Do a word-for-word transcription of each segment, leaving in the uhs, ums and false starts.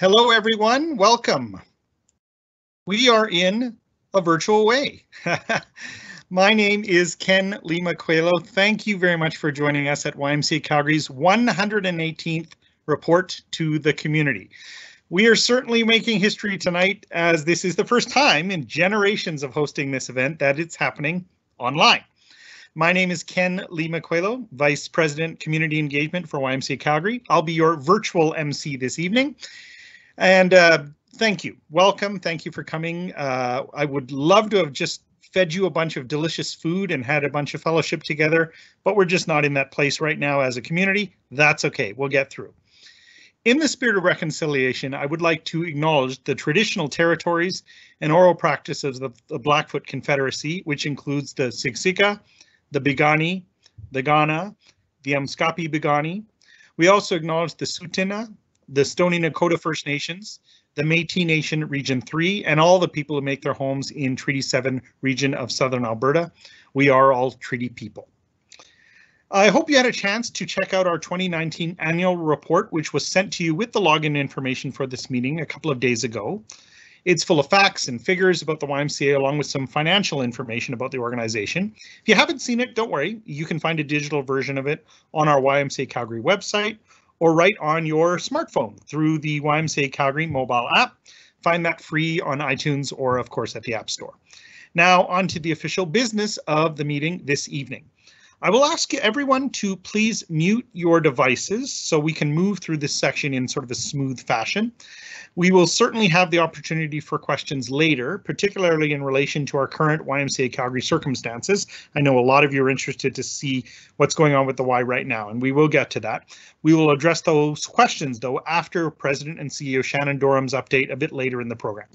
Hello, everyone. Welcome. We are in a virtual way. My name is Ken Lima-Coelho. Thank you very much for joining us at Y M C A Calgary's one hundred eighteenth Report to the Community. We are certainly making history tonight, as this is the first time in generations of hosting this event that it's happening online. My name is Ken Lima-Coelho, Vice President, Community Engagement for Y M C A Calgary. I'll be your virtual M C this evening. And uh, thank you. Welcome. Thank you for coming. Uh, I would love to have just fed you a bunch of delicious food and had a bunch of fellowship together, but we're just not in that place right now as a community. That's okay. We'll get through. In the spirit of reconciliation, I would like to acknowledge the traditional territories and oral practices of the Blackfoot Confederacy, which includes the Siksika, the Bigani, the Ghana, the Amskapi Bigani. We also acknowledge the Sutina, the Stony Nakoda First Nations, the Métis Nation Region three, and all the people who make their homes in Treaty seven region of Southern Alberta. We are all treaty people. I hope you had a chance to check out our twenty nineteen annual report, which was sent to you with the login information for this meeting a couple of days ago. It's full of facts and figures about the Y M C A, along with some financial information about the organization. If you haven't seen it, don't worry. You can find a digital version of it on our Y M C A Calgary website, or right on your smartphone through the Y M C A Calgary mobile app. Find that free on iTunes or, of course, at the App Store. Now, on to the official business of the meeting this evening. I will ask everyone to please mute your devices so we can move through this section in sort of a smooth fashion. We will certainly have the opportunity for questions later, particularly in relation to our current Y M C A Calgary circumstances. I know a lot of you are interested to see what's going on with the Y right now, and we will get to that. We will address those questions, though, after President and C E O Shannon Dorham's update a bit later in the program.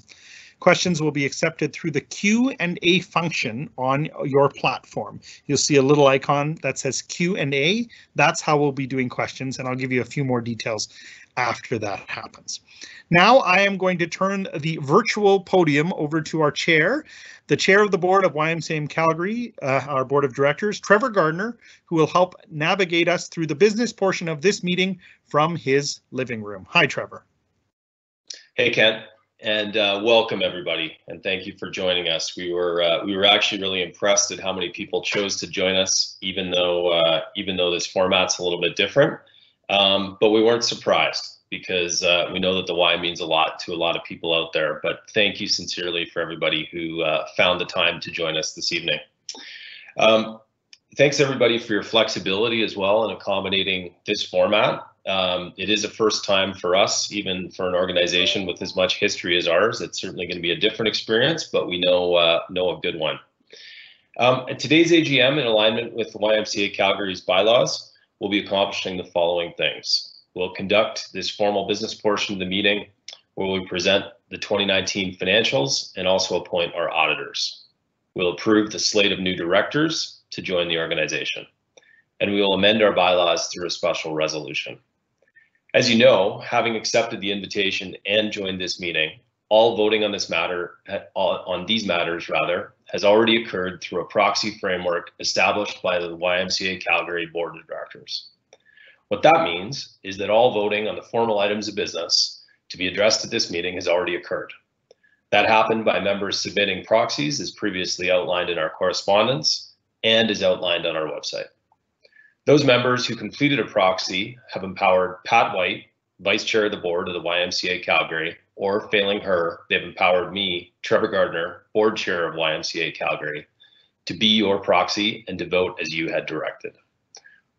Questions will be accepted through the Q and A function on your platform. You'll see a little icon that says Q and A. That's how we'll be doing questions, and I'll give you a few more details after that happens. Now I am going to turn the virtual podium over to our chair, the chair of the board of Y M C A Calgary, uh, our board of directors, Trevor Gardner, who will help navigate us through the business portion of this meeting from his living room. Hi, Trevor. Hey, Ken. And uh, welcome everybody, and thank you for joining us. We were uh, we were actually really impressed at how many people chose to join us, even though uh, even though this format's a little bit different. Um, but we weren't surprised, because uh, we know that the Y means a lot to a lot of people out there. But thank you sincerely for everybody who uh, found the time to join us this evening. Um, thanks everybody for your flexibility as well in accommodating this format. Um, it is a first time for us, even for an organization with as much history as ours. It's certainly going to be a different experience, but we know uh, know a good one. Um, at today's A G M, in alignment with the Y M C A Calgary's bylaws, we'll be accomplishing the following things. We'll conduct this formal business portion of the meeting, where we present the twenty nineteen financials and also appoint our auditors. We'll approve the slate of new directors to join the organization, and we will amend our bylaws through a special resolution. As you know, having accepted the invitation and joined this meeting, all voting on this matter, on these matters rather, has already occurred through a proxy framework established by the Y M C A Calgary Board of Directors. What that means is that all voting on the formal items of business to be addressed at this meeting has already occurred. That happened by members submitting proxies as previously outlined in our correspondence and is outlined on our website. Those members who completed a proxy have empowered Pat White, Vice Chair of the Board of the Y M C A Calgary, or failing her, they've empowered me, Trevor Gardner, Board Chair of Y M C A Calgary, to be your proxy and to vote as you had directed.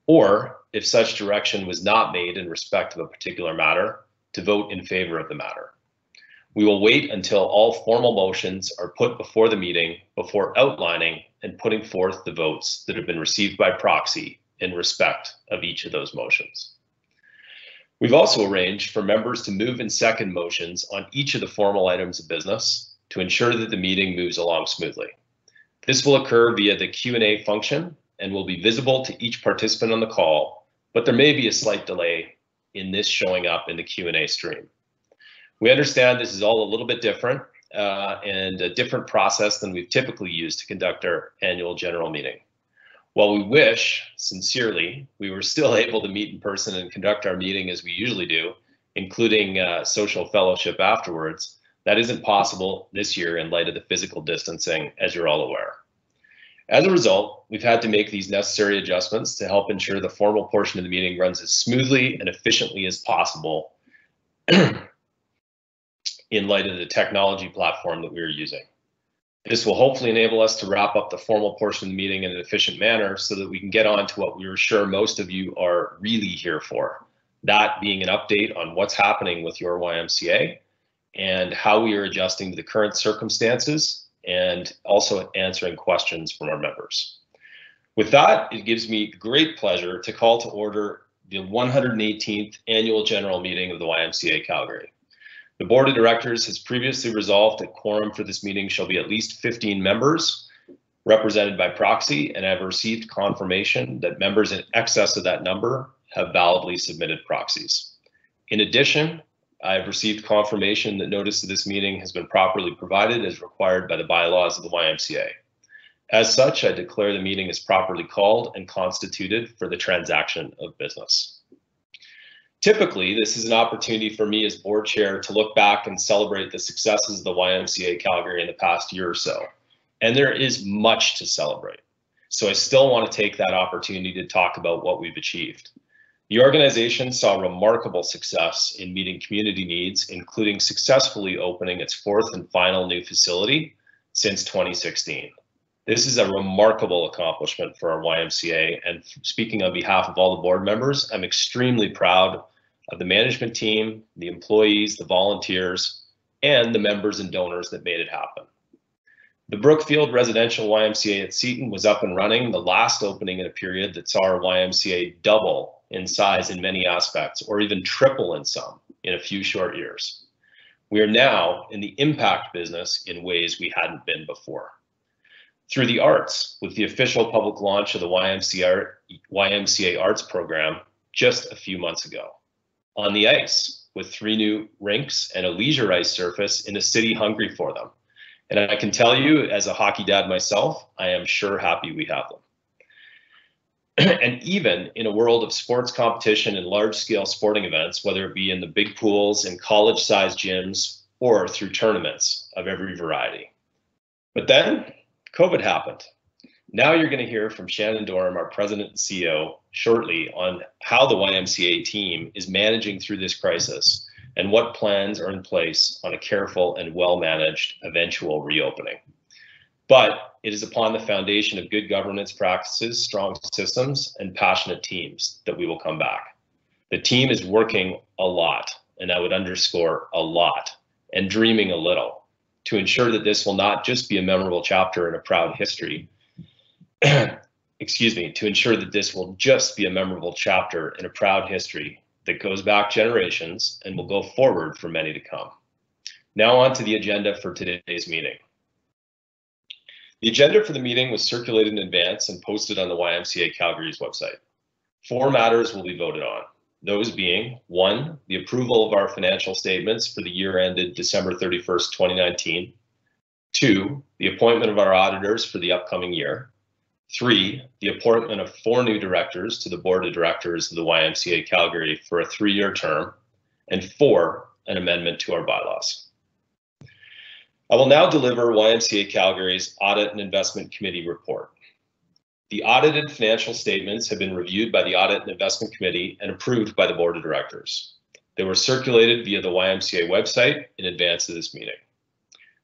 Or, if such direction was not made in respect of a particular matter, to vote in favor of the matter. We will wait until all formal motions are put before the meeting before outlining and putting forth the votes that have been received by proxy in respect of each of those motions. We've also arranged for members to move and second motions on each of the formal items of business to ensure that the meeting moves along smoothly. This will occur via the Q and A function and will be visible to each participant on the call, but there may be a slight delay in this showing up in the Q and A stream. We understand this is all a little bit different uh, and a different process than we've typically used to conduct our annual general meeting. While we wish, sincerely, we were still able to meet in person and conduct our meeting as we usually do, including uh, social fellowship afterwards. That isn't possible this year in light of the physical distancing, as you're all aware. As a result, we've had to make these necessary adjustments to help ensure the formal portion of the meeting runs as smoothly and efficiently as possible in light of the technology platform that we are using. This will hopefully enable us to wrap up the formal portion of the meeting in an efficient manner so that we can get on to what we were sure most of you are really here for, that being an update on what's happening with your Y M C A and how we are adjusting to the current circumstances, and also answering questions from our members. With that, it gives me great pleasure to call to order the one hundred eighteenth Annual General Meeting of the Y M C A Calgary. The Board of Directors has previously resolved that quorum for this meeting shall be at least fifteen members, represented by proxy, and I've received confirmation that members in excess of that number have validly submitted proxies. In addition, I've received confirmation that notice of this meeting has been properly provided as required by the bylaws of the Y M C A. As such, I declare the meeting is properly called and constituted for the transaction of business. Typically, this is an opportunity for me as board chair to look back and celebrate the successes of the Y M C A Calgary in the past year or so, and there is much to celebrate. So I still want to take that opportunity to talk about what we've achieved. The organization saw remarkable success in meeting community needs, including successfully opening its fourth and final new facility since twenty sixteen. This is a remarkable accomplishment for our Y M C A, and speaking on behalf of all the board members, I'm extremely proud of the management team, the employees, the volunteers, and the members and donors that made it happen. The Brookfield Residential Y M C A at Seton was up and running, the last opening in a period that saw our Y M C A double in size in many aspects, or even triple in some, in a few short years. We are now in the impact business in ways we hadn't been before. Through the arts, with the official public launch of the Y M C A, Y M C A Arts Program just a few months ago. On the ice, with three new rinks and a leisure ice surface in a city hungry for them. And I can tell you, as a hockey dad myself, I am sure happy we have them. And even in a world of sports competition and large-scale sporting events, whether it be in the big pools, in college-sized gyms, or through tournaments of every variety. But then, COVID happened. Now you're going to hear from Shannon Dorham, our president and C E O, shortly on how the Y M C A team is managing through this crisis and what plans are in place on a careful and well-managed eventual reopening. But it is upon the foundation of good governance practices, strong systems, and passionate teams that we will come back. The team is working a lot, and I would underscore a lot, and dreaming a little, to ensure that this will not just be a memorable chapter in a proud history, excuse me, to ensure that this will just be a memorable chapter in a proud history that goes back generations and will go forward for many to come. Now on to the agenda for today's meeting. The agenda for the meeting was circulated in advance and posted on the Y M C A Calgary's website. Four matters will be voted on, those being: one, the approval of our financial statements for the year ended December thirty-first, twenty nineteen. Two, the appointment of our auditors for the upcoming year. Three, the appointment of four new directors to the Board of Directors of the Y M C A Calgary for a three-year term. And four, an amendment to our bylaws. I will now deliver Y M C A Calgary's Audit and Investment Committee report. The audited financial statements have been reviewed by the Audit and Investment Committee and approved by the Board of Directors. They were circulated via the Y M C A website in advance of this meeting.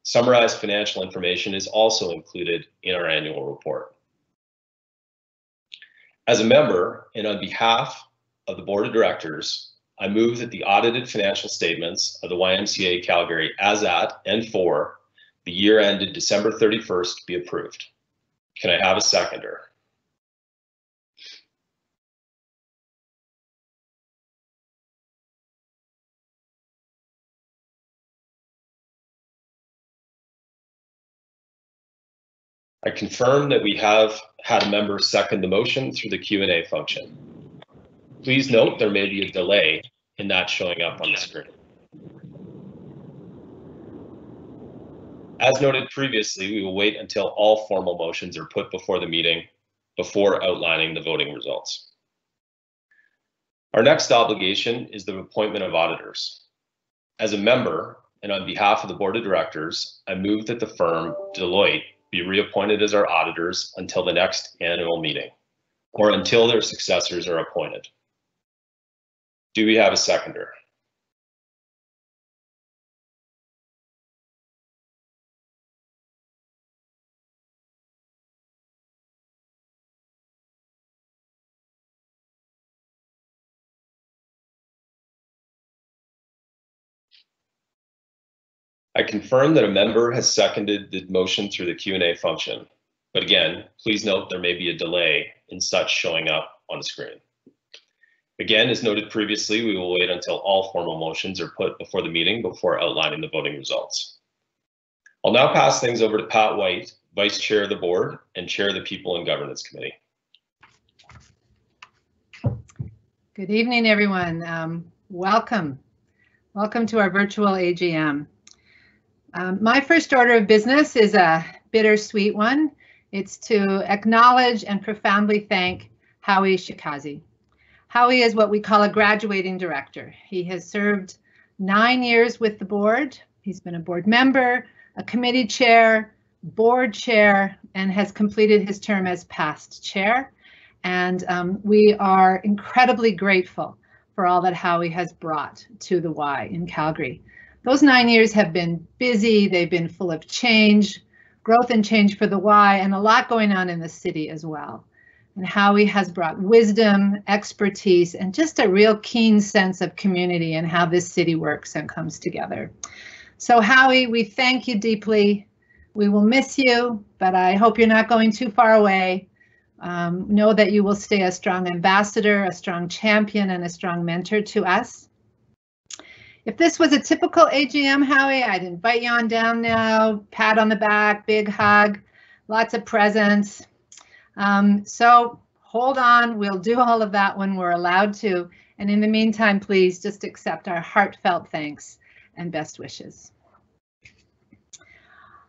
Summarized financial information is also included in our annual report. As a member and on behalf of the Board of Directors, I move that the audited financial statements of the Y M C A Calgary as at and for the year ended December thirty-first be approved. Can I have a seconder? I confirm that we have had a member second the motion through the Q and A function. Please note there may be a delay in that showing up on the screen. As noted previously, we will wait until all formal motions are put before the meeting before outlining the voting results. Our next obligation is the appointment of auditors. As a member and on behalf of the board of directors, I move that the firm Deloitte be reappointed as our auditors until the next annual meeting or until their successors are appointed. Do we have a seconder? I confirm that a member has seconded the motion through the Q and A function, but again, please note there may be a delay in such showing up on the screen. Again, as noted previously, we will wait until all formal motions are put before the meeting before outlining the voting results. I'll now pass things over to Pat White, Vice Chair of the Board and Chair of the People and Governance Committee. Good evening, everyone. Um, welcome. Welcome to our virtual A G M. Um, my first order of business is a bittersweet one. It's to acknowledge and profoundly thank Howie Shikaze. Howie is what we call a graduating director. He has served nine years with the board. He's been a board member, a committee chair, board chair, and has completed his term as past chair. And um, we are incredibly grateful for all that Howie has brought to the Y in Calgary. Those nine years have been busy. They've been full of change, growth and change for the Y, and a lot going on in the city as well. And Howie has brought wisdom, expertise, and just a real keen sense of community and how this city works and comes together. So Howie, we thank you deeply. We will miss you, but I hope you're not going too far away. Um, know that you will stay a strong ambassador, a strong champion, and a strong mentor to us. If this was a typical A G M, Howie, I'd invite you on down now, pat on the back, big hug, lots of presents. Um, so hold on, we'll do all of that when we're allowed to. And in the meantime, please just accept our heartfelt thanks and best wishes.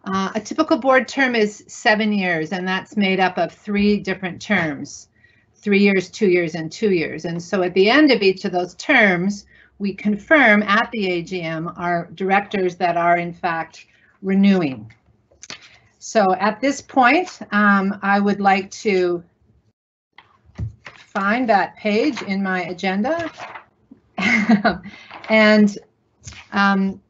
Uh, a typical board term is seven years, and that's made up of three different terms, three years, two years, and two years. And so at the end of each of those terms, we confirm at the A G M our directors that are in fact renewing. So at this point, um, I would like to find that page in my agenda and, um,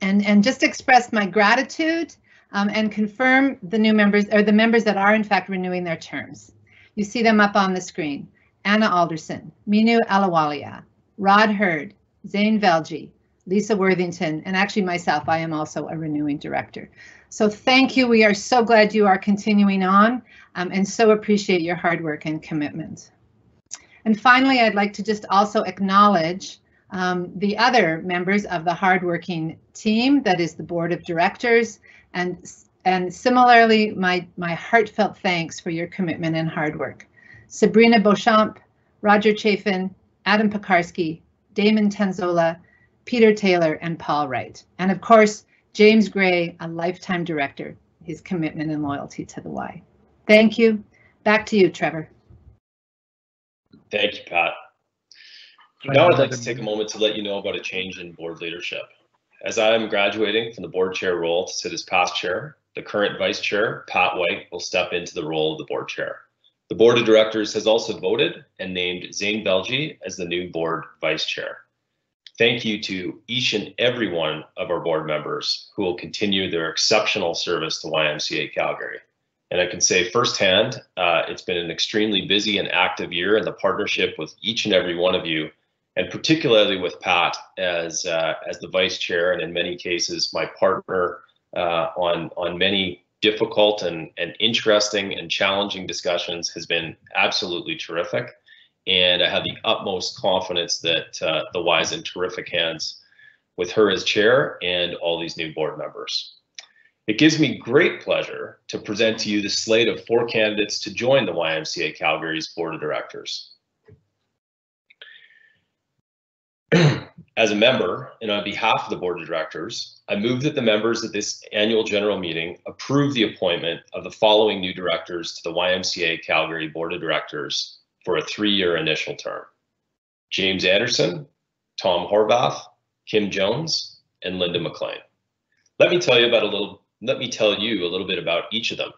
and, and just express my gratitude um, and confirm the new members or the members that are in fact renewing their terms. You see them up on the screen. Anna Alderson, Minu Alawalia, Rod Hurd, Zane Velji, Lisa Worthington, and actually myself, I am also a renewing director. So thank you. We are so glad you are continuing on um, and so appreciate your hard work and commitment. And finally, I'd like to just also acknowledge um, the other members of the hardworking team that is the board of directors and, and similarly, my, my heartfelt thanks for your commitment and hard work. Sabrina Beauchamp, Roger Chafin, Adam Pekarski, Damon Tanzola, Peter Taylor, and Paul Wright. And of course, James Gray, a lifetime director, his commitment and loyalty to the Y. Thank you. Back to you, Trevor. Thank you, Pat. Now I'd like to take a moment to let you know about a change in board leadership. As I am graduating from the board chair role to sit as past chair, the current vice chair, Pat White, will step into the role of the board chair. The board of directors has also voted and named Zane Velji as the new board vice chair. Thank you to each and every one of our board members who will continue their exceptional service to Y M C A Calgary. And I can say firsthand, uh, it's been an extremely busy and active year, and the partnership with each and every one of you, and particularly with Pat as, uh, as the vice chair, and in many cases, my partner uh, on, on many difficult and, and interesting and challenging discussions has been absolutely terrific. And I have the utmost confidence that uh, the Y is in terrific hands with her as chair and all these new board members. It gives me great pleasure to present to you the slate of four candidates to join the Y M C A Calgary's board of directors. As a member and on behalf of the board of directors, I move that the members at this annual general meeting approve the appointment of the following new directors to the Y M C A Calgary board of directors for a three-year initial term. James Anderson, Tom Horvath, Kim Jones, and Linda McLean. Let me tell you about a little, let me tell you a little bit about each of them.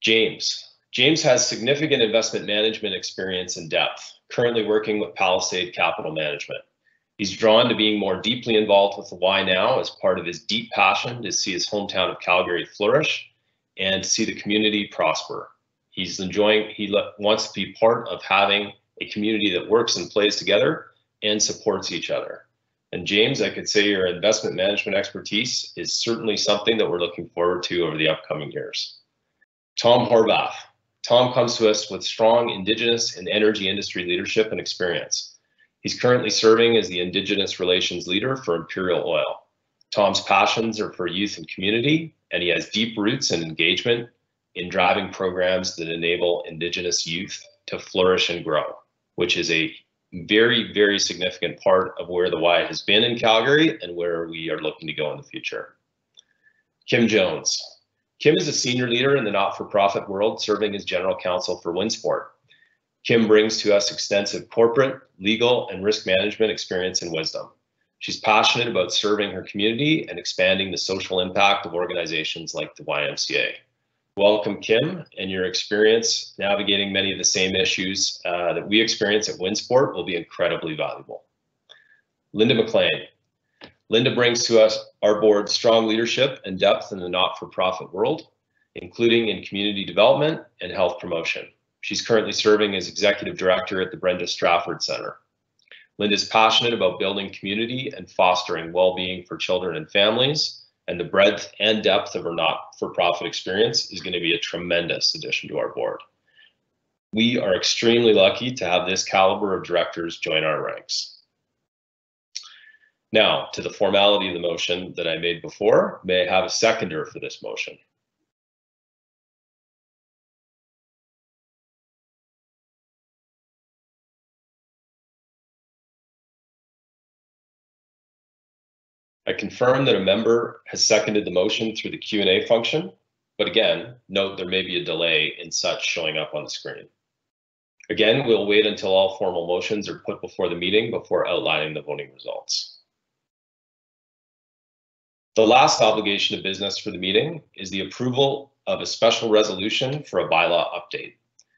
James. James has significant investment management experience and depth, currently working with Palisade Capital Management. He's drawn to being more deeply involved with the Y now as part of his deep passion to see his hometown of Calgary flourish and see the community prosper. He's enjoying, he wants to be part of having a community that works and plays together and supports each other. And James, I could say your investment management expertise is certainly something that we're looking forward to over the upcoming years. Tom Horvath. Tom comes to us with strong Indigenous and energy industry leadership and experience. He's currently serving as the Indigenous Relations Leader for Imperial Oil. Tom's passions are for youth and community, and he has deep roots and engagement in driving programs that enable Indigenous youth to flourish and grow, which is a very, very significant part of where the Y has been in Calgary and where we are looking to go in the future. Kim Jones. Kim is a senior leader in the not-for-profit world, serving as general counsel for Winsport. Kim brings to us extensive corporate, legal, and risk management experience and wisdom. She's passionate about serving her community and expanding the social impact of organizations like the Y M C A. Welcome, Kim, and your experience navigating many of the same issues uh, that we experience at Winsport will be incredibly valuable. Linda McLean. Linda brings to us our board's strong leadership and depth in the not-for-profit world, including in community development and health promotion. She's currently serving as executive director at the Brenda Strafford Center. Linda's passionate about building community and fostering well-being for children and families, and the breadth and depth of her not-for-profit experience is going to be a tremendous addition to our board. We are extremely lucky to have this caliber of directors join our ranks. Now, to the formality of the motion that I made before, may I have a seconder for this motion? I confirm that a member has seconded the motion through the Q and A function, but again, note there may be a delay in such showing up on the screen. Again, we'll wait until all formal motions are put before the meeting before outlining the voting results. The last obligation of business for the meeting is the approval of a special resolution for a bylaw update.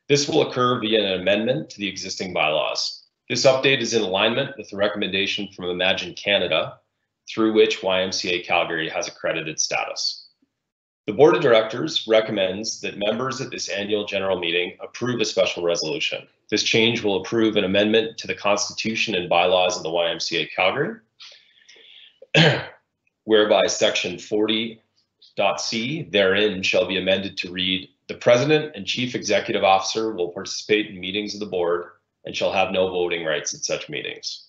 This will occur via an amendment to the existing bylaws. This update is in alignment with the recommendation from Imagine Canada, through which Y M C A Calgary has accredited status. The Board of Directors recommends that members at this annual general meeting approve a special resolution. This change will approve an amendment to the Constitution and bylaws of the Y M C A Calgary, whereby section forty point C therein shall be amended to read, the President and Chief Executive Officer will participate in meetings of the board and shall have no voting rights at such meetings.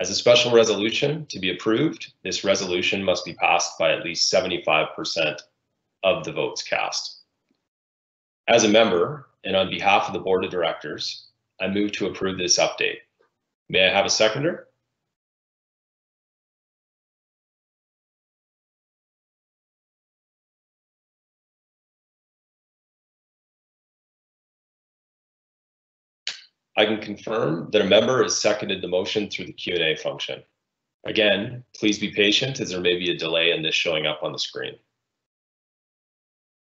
As a special resolution to be approved, this resolution must be passed by at least seventy-five percent of the votes cast. As a member and on behalf of the Board of Directors, I move to approve this update. May I have a seconder? I can confirm that a member has seconded the motion through the Q and A function. Again, please be patient as there may be a delay in this showing up on the screen.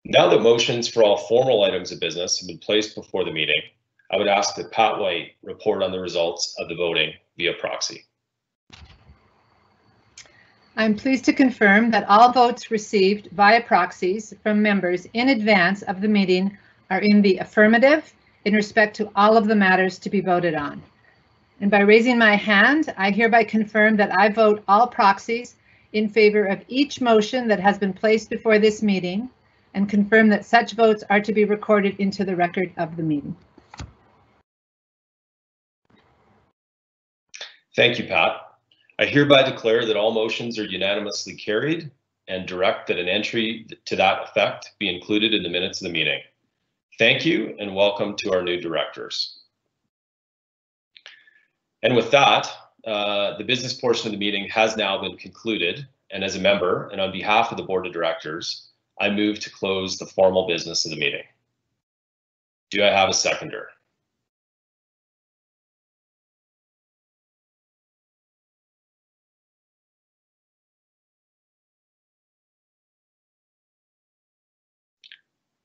Now that motions for all formal items of business have been placed before the meeting, I would ask that Pat White report on the results of the voting via proxy. I'm pleased to confirm that all votes received via proxies from members in advance of the meeting are in the affirmative in respect to all of the matters to be voted on. And by raising my hand, I hereby confirm that I vote all proxies in favor of each motion that has been placed before this meeting and confirm that such votes are to be recorded into the record of the meeting. Thank you, Pat. I hereby declare that all motions are unanimously carried and direct that an entry to that effect be included in the minutes of the meeting. Thank you and welcome to our new directors. And with that, uh, the business portion of the meeting has now been concluded, and as a member and on behalf of the Board of Directors, I move to close the formal business of the meeting. Do I have a seconder?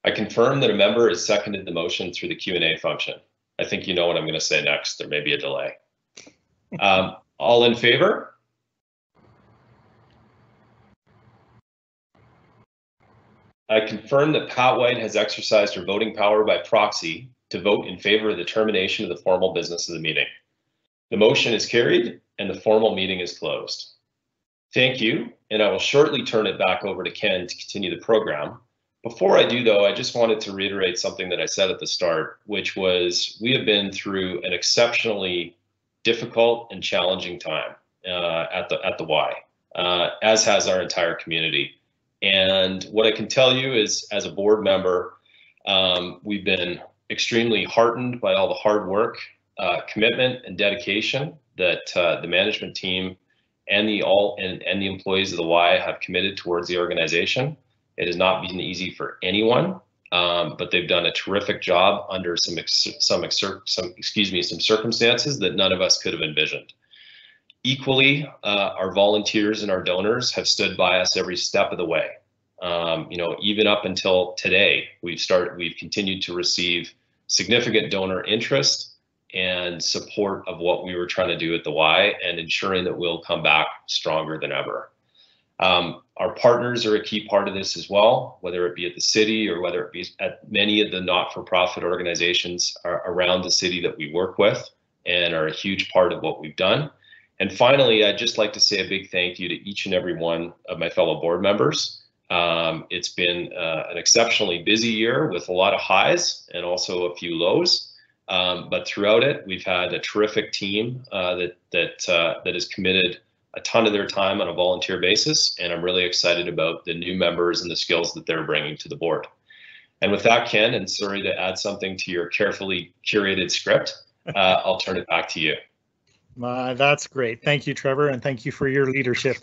I confirm that a member has seconded the motion through the Q and A function. I think you know what I'm going to say next. There may be a delay. Um, all in favor? I confirm that Pat White has exercised her voting power by proxy to vote in favor of the termination of the formal business of the meeting. The motion is carried and the formal meeting is closed. Thank you, and I will shortly turn it back over to Ken to continue the program. Before I do though, I just wanted to reiterate something that I said at the start, which was we have been through an exceptionally difficult and challenging time uh, at the at the Y, uh, as has our entire community. And what I can tell you is, as a board member, um, we've been extremely heartened by all the hard work, uh, commitment, and dedication that uh, the management team and the all and, and the employees of the Y have committed towards the organization. It has not been easy for anyone, um, but they've done a terrific job under some some some excuse me some circumstances that none of us could have envisioned. Equally, uh, our volunteers and our donors have stood by us every step of the way. Um, you know, even up until today, we've started. We've continued to receive significant donor interest and support of what we were trying to do at the Y, and ensuring that we'll come back stronger than ever. Um, our partners are a key part of this as well, whether it be at the city or whether it be at many of the not-for-profit organizations around the city that we work with, and are a huge part of what we've done. And finally, I'd just like to say a big thank you to each and every one of my fellow board members. Um, it's been uh, an exceptionally busy year with a lot of highs and also a few lows. Um, but throughout it, we've had a terrific team uh, that that uh, that has committed a ton of their time on a volunteer basis, and I'm really excited about the new members and the skills that they're bringing to the board. And with that, Ken, and sorry to add something to your carefully curated script, uh, I'll turn it back to you. Uh, that's great. Thank you, Trevor, and thank you for your leadership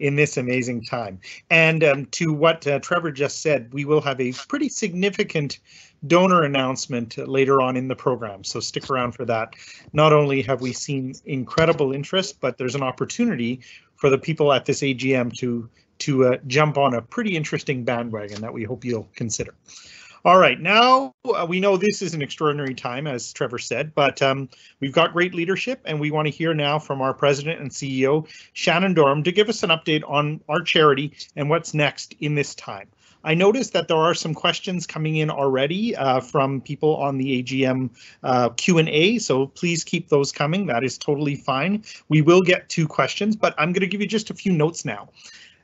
in this amazing time. And um, to what uh, Trevor just said, we will have a pretty significant donor announcement later on in the program, so stick around for that. Not only have we seen incredible interest, but there's an opportunity for the people at this A G M to to uh, jump on a pretty interesting bandwagon that we hope you'll consider. All right, now uh, we know this is an extraordinary time, as Trevor said, but um, we've got great leadership, and we want to hear now from our president and C E O, Shannon Dorham, to give us an update on our charity and what's next in this time. I noticed that there are some questions coming in already uh, from people on the A G M uh, Q and A, so please keep those coming. That is totally fine. We will get to questions, but I'm going to give you just a few notes now.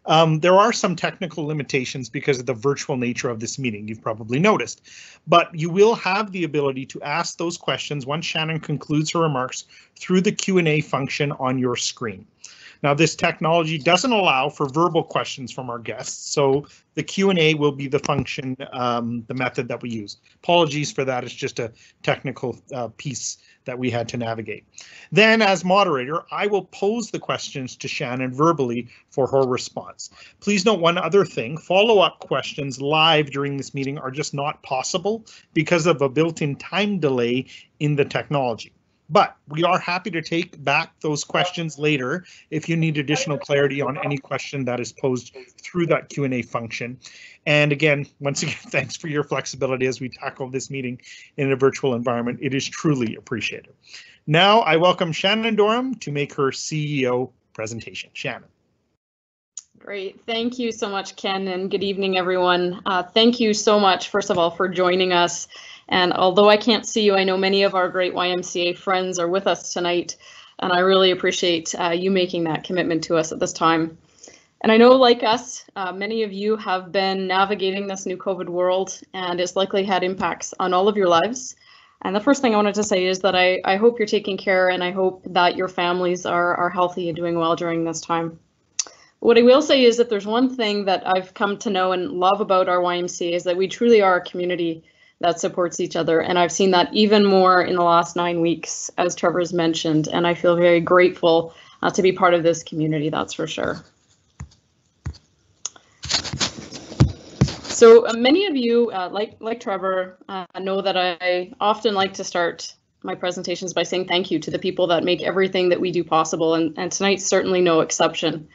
Um, there are some technical limitations because of the virtual nature of this meeting, you've probably noticed, but you will have the ability to ask those questions once Shannon concludes her remarks through the Q and A function on your screen. Now, this technology doesn't allow for verbal questions from our guests, so the Q and A will be the function, um, the method that we use. Apologies for that, it's just a technical uh, piece that we had to navigate. Then, as moderator, I will pose the questions to Shannon verbally for her response. Please note one other thing, follow-up questions live during this meeting are just not possible because of a built-in time delay in the technology. But we are happy to take back those questions later if you need additional clarity on any question that is posed through that Q and A function. And again, once again, thanks for your flexibility as we tackle this meeting in a virtual environment. It is truly appreciated. Now I welcome Shannon Dorham to make her C E O presentation. Shannon. Great. Thank you so much, Ken, and good evening, everyone. Uh, thank you so much, first of all, for joining us. And although I can't see you, I know many of our great Y M C A friends are with us tonight, and I really appreciate uh, you making that commitment to us at this time. And I know, like us, uh, many of you have been navigating this new COVID world, and it's likely had impacts on all of your lives. And the first thing I wanted to say is that I, I hope you're taking care, and I hope that your families are, are healthy and doing well during this time. What I will say is that there's one thing that I've come to know and love about our Y M C A is that we truly are a community that supports each other, and I've seen that even more in the last nine weeks, as Trevor's mentioned, and I feel very grateful uh, to be part of this community, that's for sure. So uh, many of you, uh, like, like Trevor, uh, know that I often like to start my presentations by saying thank you to the people that make everything that we do possible, and, and tonight's certainly no exception.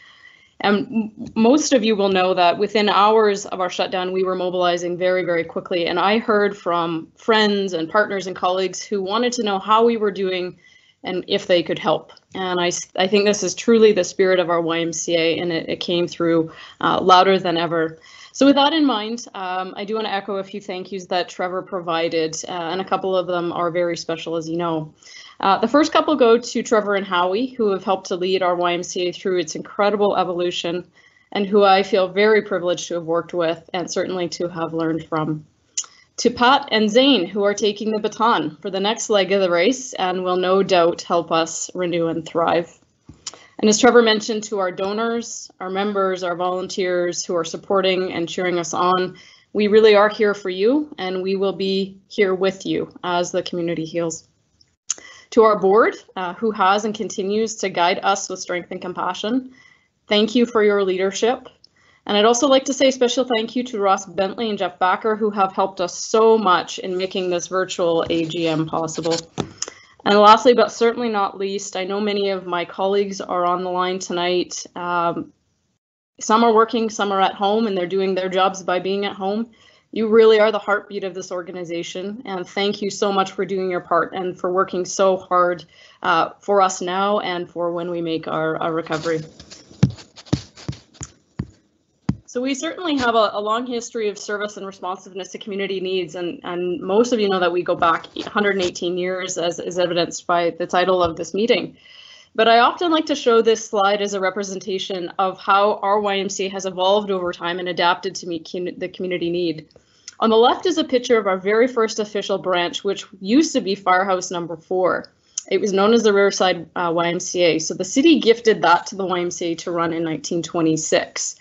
And most of you will know that within hours of our shutdown, we were mobilizing very, very quickly. And I heard from friends and partners and colleagues who wanted to know how we were doing and if they could help. And I, I think this is truly the spirit of our Y M C A, and it, it came through uh, louder than ever. So with that in mind, um, I do want to echo a few thank yous that Trevor provided, uh, and a couple of them are very special, as you know. Uh, the first couple go to Trevor and Howie, who have helped to lead our Y M C A through its incredible evolution, and who I feel very privileged to have worked with and certainly to have learned from. To Pat and Zane, who are taking the baton for the next leg of the race and will no doubt help us renew and thrive. And as Trevor mentioned, to our donors, our members, our volunteers who are supporting and cheering us on, we really are here for you, and we will be here with you as the community heals. To our board, uh, who has and continues to guide us with strength and compassion, thank you for your leadership. And I'd also like to say a special thank you to Ross Bentley and Jeff Bacher, who have helped us so much in making this virtual A G M possible. And lastly, but certainly not least, I know many of my colleagues are on the line tonight. Um, some are working, some are at home, and they're doing their jobs by being at home. You really are the heartbeat of this organization, and thank you so much for doing your part and for working so hard uh, for us now and for when we make our, our recovery. So we certainly have a, a long history of service and responsiveness to community needs, and, and most of you know that we go back one hundred eighteen years, as is evidenced by the title of this meeting. But I often like to show this slide as a representation of how our Y M C A has evolved over time and adapted to meet com- the community need. On the left is a picture of our very first official branch, which used to be Firehouse Number Four. It was known as the Riverside uh, Y M C A. So the city gifted that to the Y M C A to run in nineteen twenty-six.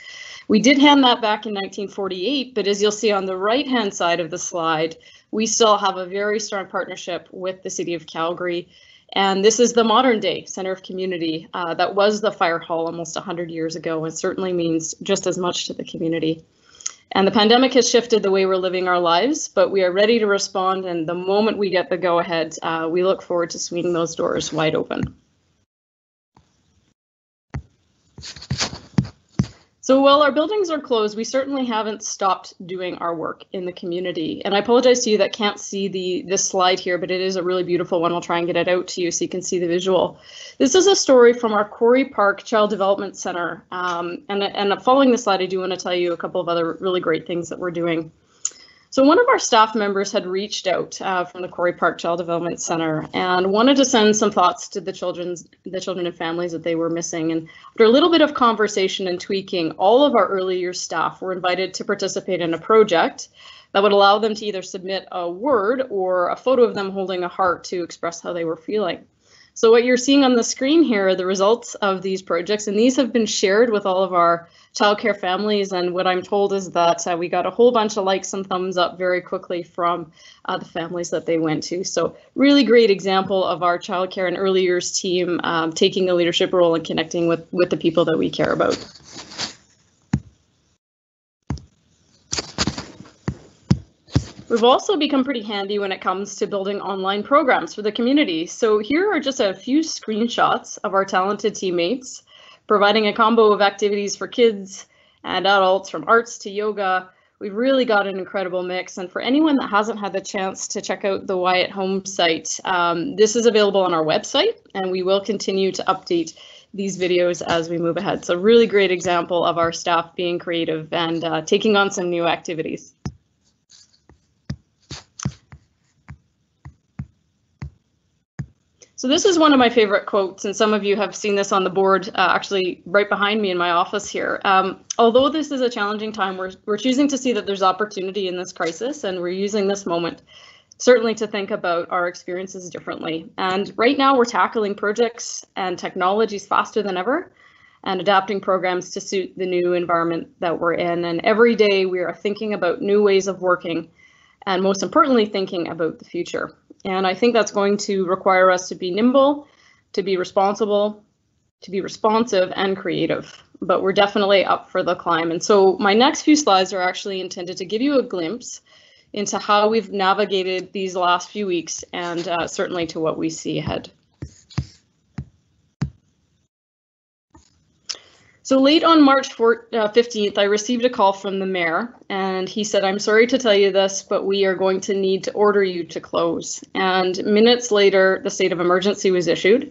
We did hand that back in nineteen forty-eight, but as you'll see on the right-hand side of the slide, we still have a very strong partnership with the City of Calgary. And this is the modern day Centre of Community uh, that was the fire hall almost one hundred years ago, and certainly means just as much to the community. And the pandemic has shifted the way we're living our lives, but we are ready to respond, and the moment we get the go-ahead, uh, we look forward to swinging those doors wide open. So while our buildings are closed, we certainly haven't stopped doing our work in the community. And I apologize to you that can't see the this slide here, but it is a really beautiful one. I'll try and get it out to you so you can see the visual. This is a story from our Quarry Park Child Development Center. Um, and, and following this slide, I do want to tell you a couple of other really great things that we're doing. So one of our staff members had reached out uh, from the Quarry Park Child Development Center and wanted to send some thoughts to the children's, the children and families that they were missing. And after a little bit of conversation and tweaking, all of our early year staff were invited to participate in a project that would allow them to either submit a word or a photo of them holding a heart to express how they were feeling. So what you're seeing on the screen here are the results of these projects, and these have been shared with all of our childcare families, and what I'm told is that uh, we got a whole bunch of likes and thumbs up very quickly from uh, the families that they went to. So really great example of our childcare and early years team um, taking a leadership role and connecting with, with the people that we care about. We've also become pretty handy when it comes to building online programs for the community. So here are just a few screenshots of our talented teammates, providing a combo of activities for kids and adults, from arts to yoga. We've really got an incredible mix. And for anyone that hasn't had the chance to check out the Y at Home site, um, this is available on our website, and we will continue to update these videos as we move ahead. So really great example of our staff being creative and uh, taking on some new activities. So this is one of my favorite quotes, and some of you have seen this on the board, uh, actually right behind me in my office here. Um, Although this is a challenging time, we're, we're choosing to see that there's opportunity in this crisis, and we're using this moment certainly to think about our experiences differently. And right now we're tackling projects and technologies faster than ever and adapting programs to suit the new environment that we're in. And every day we are thinking about new ways of working, and most importantly, thinking about the future. And I think that's going to require us to be nimble, to be responsible, to be responsive and creative, but we're definitely up for the climb. And so my next few slides are actually intended to give you a glimpse into how we've navigated these last few weeks and uh, certainly to what we see ahead. So late on March fifteenth, I received a call from the mayor, and he said, "I'm sorry to tell you this, but we are going to need to order you to close." And minutes later, the state of emergency was issued,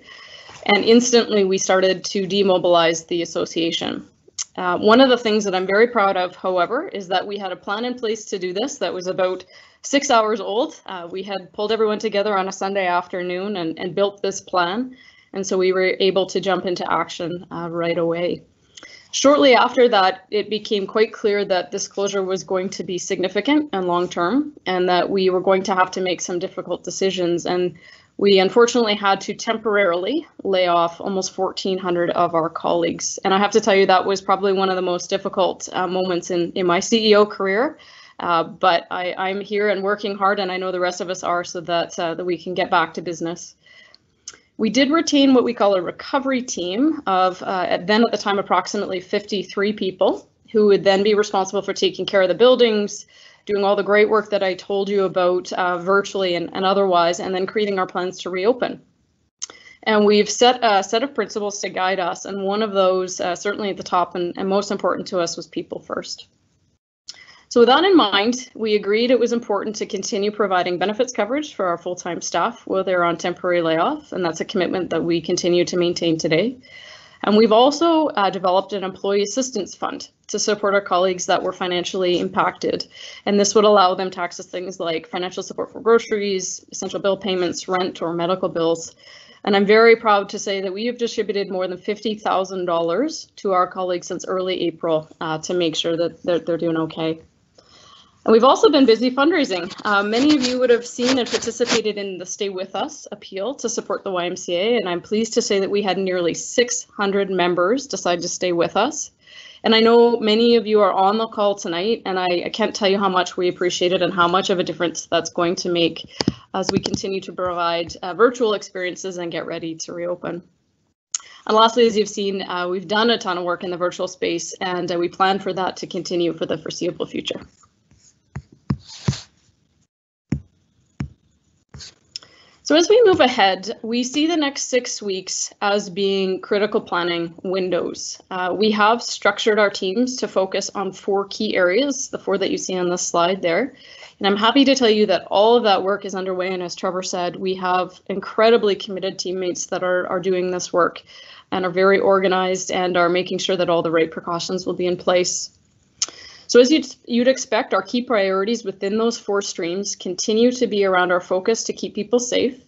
and instantly we started to demobilize the association. Uh, one of the things that I'm very proud of, however, is that we had a plan in place to do this that was about six hours old. Uh, we had pulled everyone together on a Sunday afternoon and, and built this plan, and so we were able to jump into action uh, right away. Shortly after that, it became quite clear that this closure was going to be significant and long-term, and that we were going to have to make some difficult decisions, and we unfortunately had to temporarily lay off almost fourteen hundred of our colleagues. And I have to tell you, that was probably one of the most difficult uh, moments in, in my C E O career. Uh, but I, I'm here and working hard, and I know the rest of us are, so that, uh, that we can get back to business. We did retain what we call a recovery team of, uh, at then at the time, approximately fifty-three people who would then be responsible for taking care of the buildings, doing all the great work that I told you about uh, virtually and, and otherwise, and then creating our plans to reopen. And we've set a set of principles to guide us, and one of those, uh, certainly at the top and, and most important to us, was people first. So with that in mind, we agreed it was important to continue providing benefits coverage for our full-time staff while they're on temporary layoff, and that's a commitment that we continue to maintain today. And we've also uh, developed an employee assistance fund to support our colleagues that were financially impacted, and this would allow them to access things like financial support for groceries, essential bill payments, rent, or medical bills. And I'm very proud to say that we have distributed more than fifty thousand dollars to our colleagues since early April uh, to make sure that they're, they're doing okay. And we've also been busy fundraising. Uh, many of you would have seen and participated in the Stay With Us appeal to support the Y M C A, and I'm pleased to say that we had nearly six hundred members decide to stay with us. And I know many of you are on the call tonight, and I, I can't tell you how much we appreciate it and how much of a difference that's going to make as we continue to provide uh, virtual experiences and get ready to reopen. And lastly, as you've seen, uh, we've done a ton of work in the virtual space, and uh, we plan for that to continue for the foreseeable future. So as we move ahead, we see the next six weeks as being critical planning windows. Uh, we have structured our teams to focus on four key areas, the four that you see on the slide there. And I'm happy to tell you that all of that work is underway, and as Trevor said, we have incredibly committed teammates that are, are doing this work and are very organized and are making sure that all the right precautions will be in place. So as you'd, you'd expect, our key priorities within those four streams continue to be around our focus to keep people safe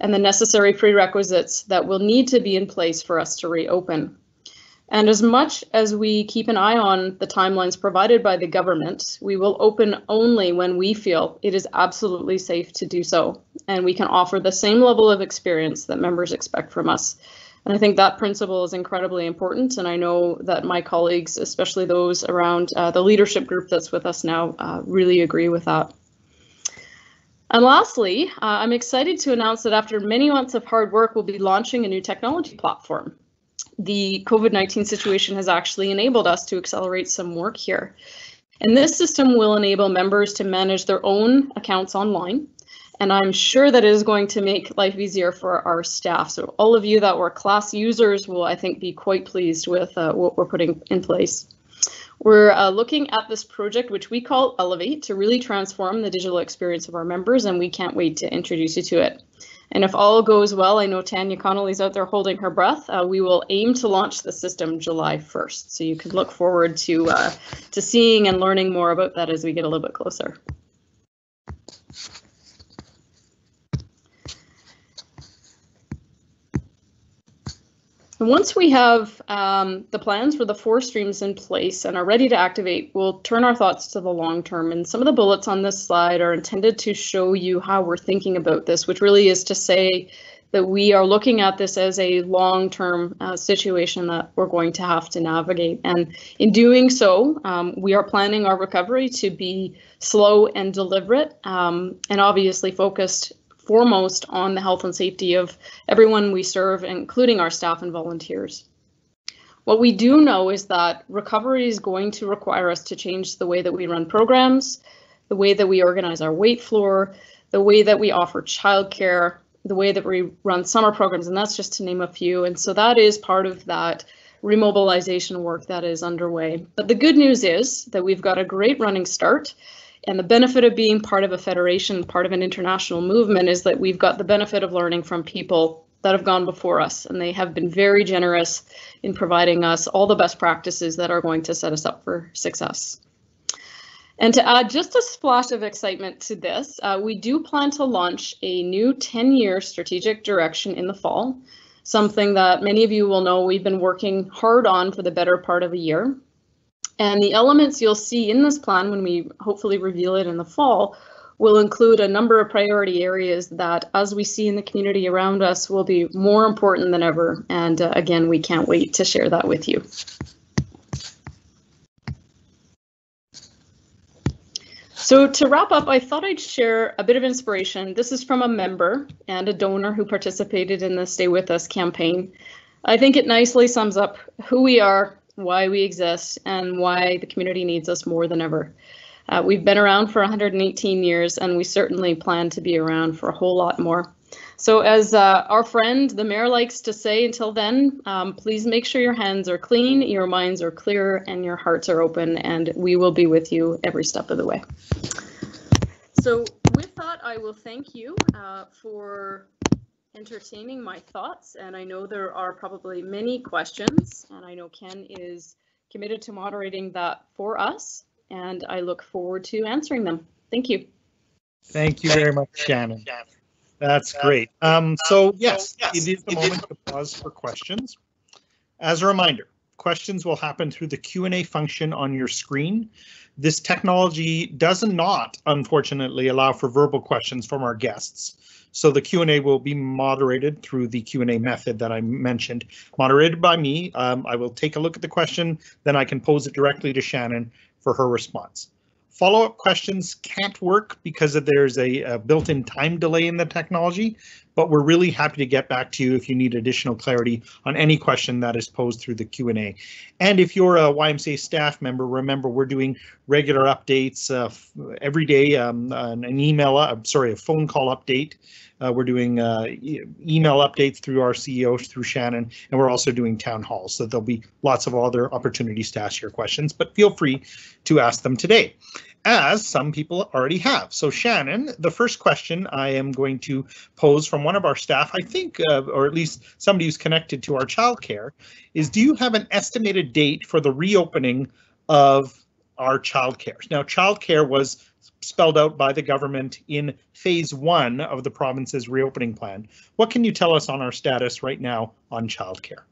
and the necessary prerequisites that will need to be in place for us to reopen. And as much as we keep an eye on the timelines provided by the government, we will open only when we feel it is absolutely safe to do so, and we can offer the same level of experience that members expect from us. And I think that principle is incredibly important, and I know that my colleagues, especially those around uh, the leadership group that's with us now, uh, really agree with that. And lastly, uh, I'm excited to announce that after many months of hard work, we'll be launching a new technology platform. The COVID nineteen situation has actually enabled us to accelerate some work here. And this system will enable members to manage their own accounts online, and I'm sure that it is going to make life easier for our staff. So all of you that were class users will, I think, be quite pleased with uh, what we're putting in place. We're uh, looking at this project, which we call Elevate, to really transform the digital experience of our members, and we can't wait to introduce you to it. And if all goes well, I know Tanya Connolly's out there holding her breath, uh, we will aim to launch the system July first. So you can look forward to, uh, to seeing and learning more about that as we get a little bit closer. Once we have um, the plans for the four streams in place and are ready to activate, we'll turn our thoughts to the long term. And some of the bullets on this slide are intended to show you how we're thinking about this, which really is to say that we are looking at this as a long-term uh, situation that we're going to have to navigate. And in doing so, um, we are planning our recovery to be slow and deliberate, um, and obviously focused foremost on the health and safety of everyone we serve, including our staff and volunteers. What we do know is that recovery is going to require us to change the way that we run programs, the way that we organize our wait floor, the way that we offer childcare, the way that we run summer programs, and that's just to name a few. And so that is part of that remobilization work that is underway. But the good news is that we've got a great running start, and the benefit of being part of a federation, part of an international movement, is that we've got the benefit of learning from people that have gone before us, and they have been very generous in providing us all the best practices that are going to set us up for success. And to add just a splash of excitement to this, uh, we do plan to launch a new ten-year strategic direction in the fall, something that many of you will know we've been working hard on for the better part of a year. And the elements you'll see in this plan when we hopefully reveal it in the fall will include a number of priority areas that, as we see in the community around us, will be more important than ever. And uh, again, we can't wait to share that with you. So to wrap up, I thought I'd share a bit of inspiration. This is from a member and a donor who participated in the Stay With Us campaign. I think it nicely sums up who we are, why we exist, and why the community needs us more than ever. Uh, we've been around for one hundred eighteen years, and we certainly plan to be around for a whole lot more. So as uh, our friend, the mayor, likes to say, until then, um, please make sure your hands are clean, your minds are clear, and your hearts are open, and we will be with you every step of the way. So with that, I will thank you uh, for entertaining my thoughts, and I know there are probably many questions, and I know Ken is committed to moderating that for us, and I look forward to answering them. Thank you. Thank you very much, Shannon. That's great. Um, so yes, it is the moment to pause for questions. As a reminder, questions will happen through the Q and A function on your screen. This technology does not, unfortunately, allow for verbal questions from our guests. So the Q and A will be moderated through the Q and A method that I mentioned, moderated by me. Um, I will take a look at the question, then I can pose it directly to Shannon for her response. Follow-up questions can't work because of there's a, a built-in time delay in the technology, but we're really happy to get back to you if you need additional clarity on any question that is posed through the Q and A. And if you're a Y M C A staff member, remember we're doing regular updates uh, every day, um, an email, uh, sorry, a phone call update. Uh, we're doing uh, e email updates through our C E O, through Shannon, and we're also doing town halls. So there'll be lots of other opportunities to ask your questions, but feel free to ask them today, as some people already have. So Shannon, the first question I am going to pose from one of our staff, I think, uh, or at least somebody who's connected to our childcare, is do you have an estimated date for the reopening of our childcare? Now, childcare was spelled out by the government in phase one of the province's reopening plan. What can you tell us on our status right now on childcare?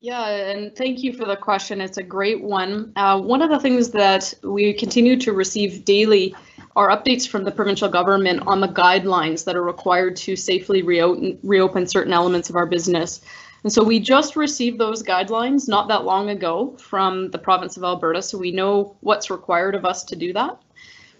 Yeah, and thank you for the question. It's a great one. Uh, one of the things that we continue to receive daily are updates from the provincial government on the guidelines that are required to safely reopen, reopen certain elements of our business. And so we just received those guidelines not that long ago from the province of Alberta, so we know what's required of us to do that.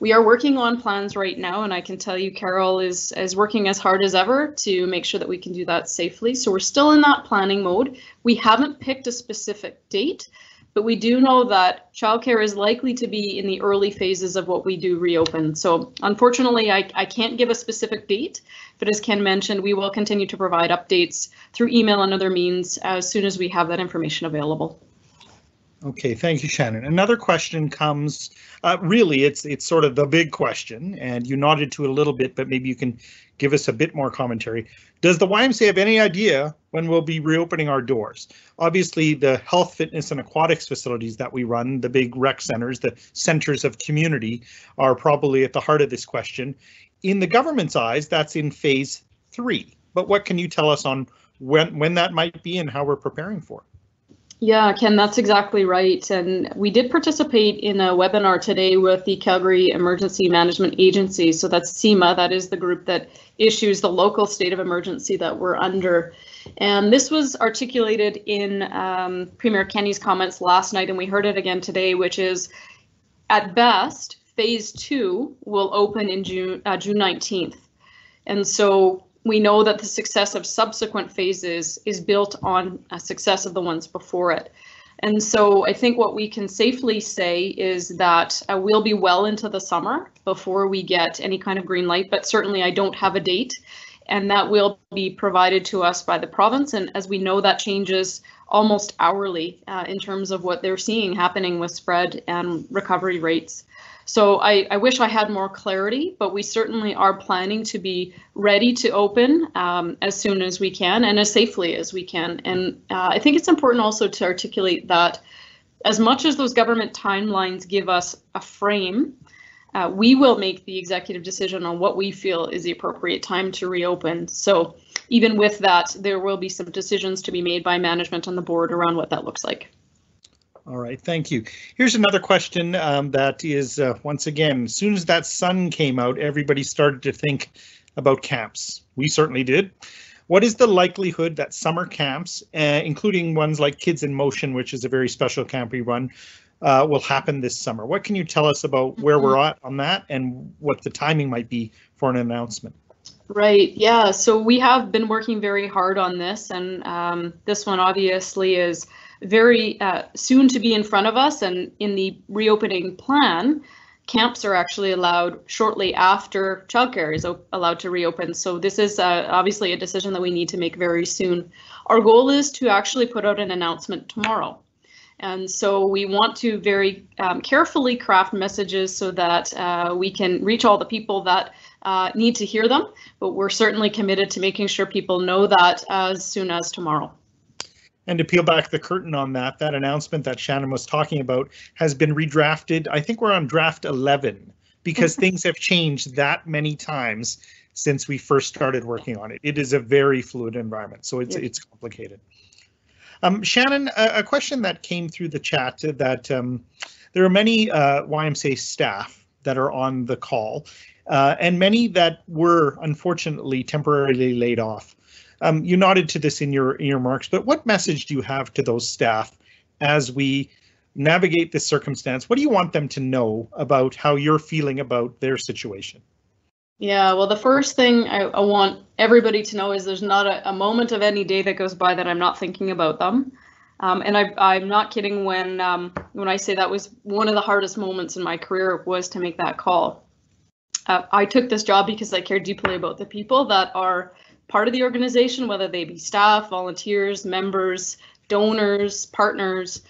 We are working on plans right now, and I can tell you Carol is, is working as hard as ever to make sure that we can do that safely. So we're still in that planning mode. We haven't picked a specific date, but we do know that childcare is likely to be in the early phases of what we do reopen. So unfortunately, I, I can't give a specific date, but as Ken mentioned, we will continue to provide updates through email and other means as soon as we have that information available. Okay, thank you, Shannon. Another question comes, uh, really, it's it's sort of the big question, and you nodded to it a little bit, but maybe you can give us a bit more commentary. Does the Y M C A have any idea when we'll be reopening our doors? Obviously, the health, fitness, and aquatics facilities that we run, the big rec centers, the centers of community, are probably at the heart of this question. In the government's eyes, that's in phase three, but what can you tell us on when, when that might be and how we're preparing for it? Yeah, Ken, that's exactly right. And we did participate in a webinar today with the Calgary Emergency Management Agency. So that's SEMA, that is the group that issues the local state of emergency that we're under. And this was articulated in um, Premier Kenney's comments last night, and we heard it again today, which is at best, phase two will open in June, uh, June nineteenth. And so we know that the success of subsequent phases is built on a success of the ones before it. And so I think what we can safely say is that uh, we'll be well into the summer before we get any kind of green light, but certainly I don't have a date, and that will be provided to us by the province. And as we know, that changes almost hourly uh, in terms of what they're seeing happening with spread and recovery rates. So I, I wish I had more clarity, but we certainly are planning to be ready to open um, as soon as we can and as safely as we can. And uh, I think it's important also to articulate that as much as those government timelines give us a frame, uh, we will make the executive decision on what we feel is the appropriate time to reopen. So even with that, there will be some decisions to be made by management on the board around what that looks like. All right, thank you. Here's another question um, that is, uh, once again, as soon as that sun came out, everybody started to think about camps. We certainly did. What is the likelihood that summer camps, uh, including ones like Kids in Motion, which is a very special camp we run, uh, will happen this summer? What can you tell us about where mm-hmm. we're at on that and what the timing might be for an announcement? Right, yeah, so we have been working very hard on this, and um, this one obviously is very uh, soon to be in front of us, and in the reopening plan, camps are actually allowed shortly after childcare is allowed to reopen. So this is uh, obviously a decision that we need to make very soon. Our goal is to actually put out an announcement tomorrow. And so we want to very um, carefully craft messages so that uh, we can reach all the people that uh, need to hear them, but we're certainly committed to making sure people know that as soon as tomorrow. And to peel back the curtain on that, that announcement that Shannon was talking about has been redrafted. I think we're on draft eleven because things have changed that many times since we first started working on it. It is a very fluid environment, so it's, yep. it's complicated. Um, Shannon, a, a question that came through the chat that um, there are many uh, Y M C A staff that are on the call uh, and many that were unfortunately temporarily laid off. Um, you nodded to this in your, in your remarks, but what message do you have to those staff as we navigate this circumstance? What do you want them to know about how you're feeling about their situation? Yeah, well, the first thing I, I want everybody to know is there's not a, a moment of any day that goes by that I'm not thinking about them. Um, and I, I'm not kidding when um, when I say that was one of the hardest moments in my career was to make that call. Uh, I took this job because I care deeply about the people that are part of the organization, whether they be staff, volunteers, members, donors, partners,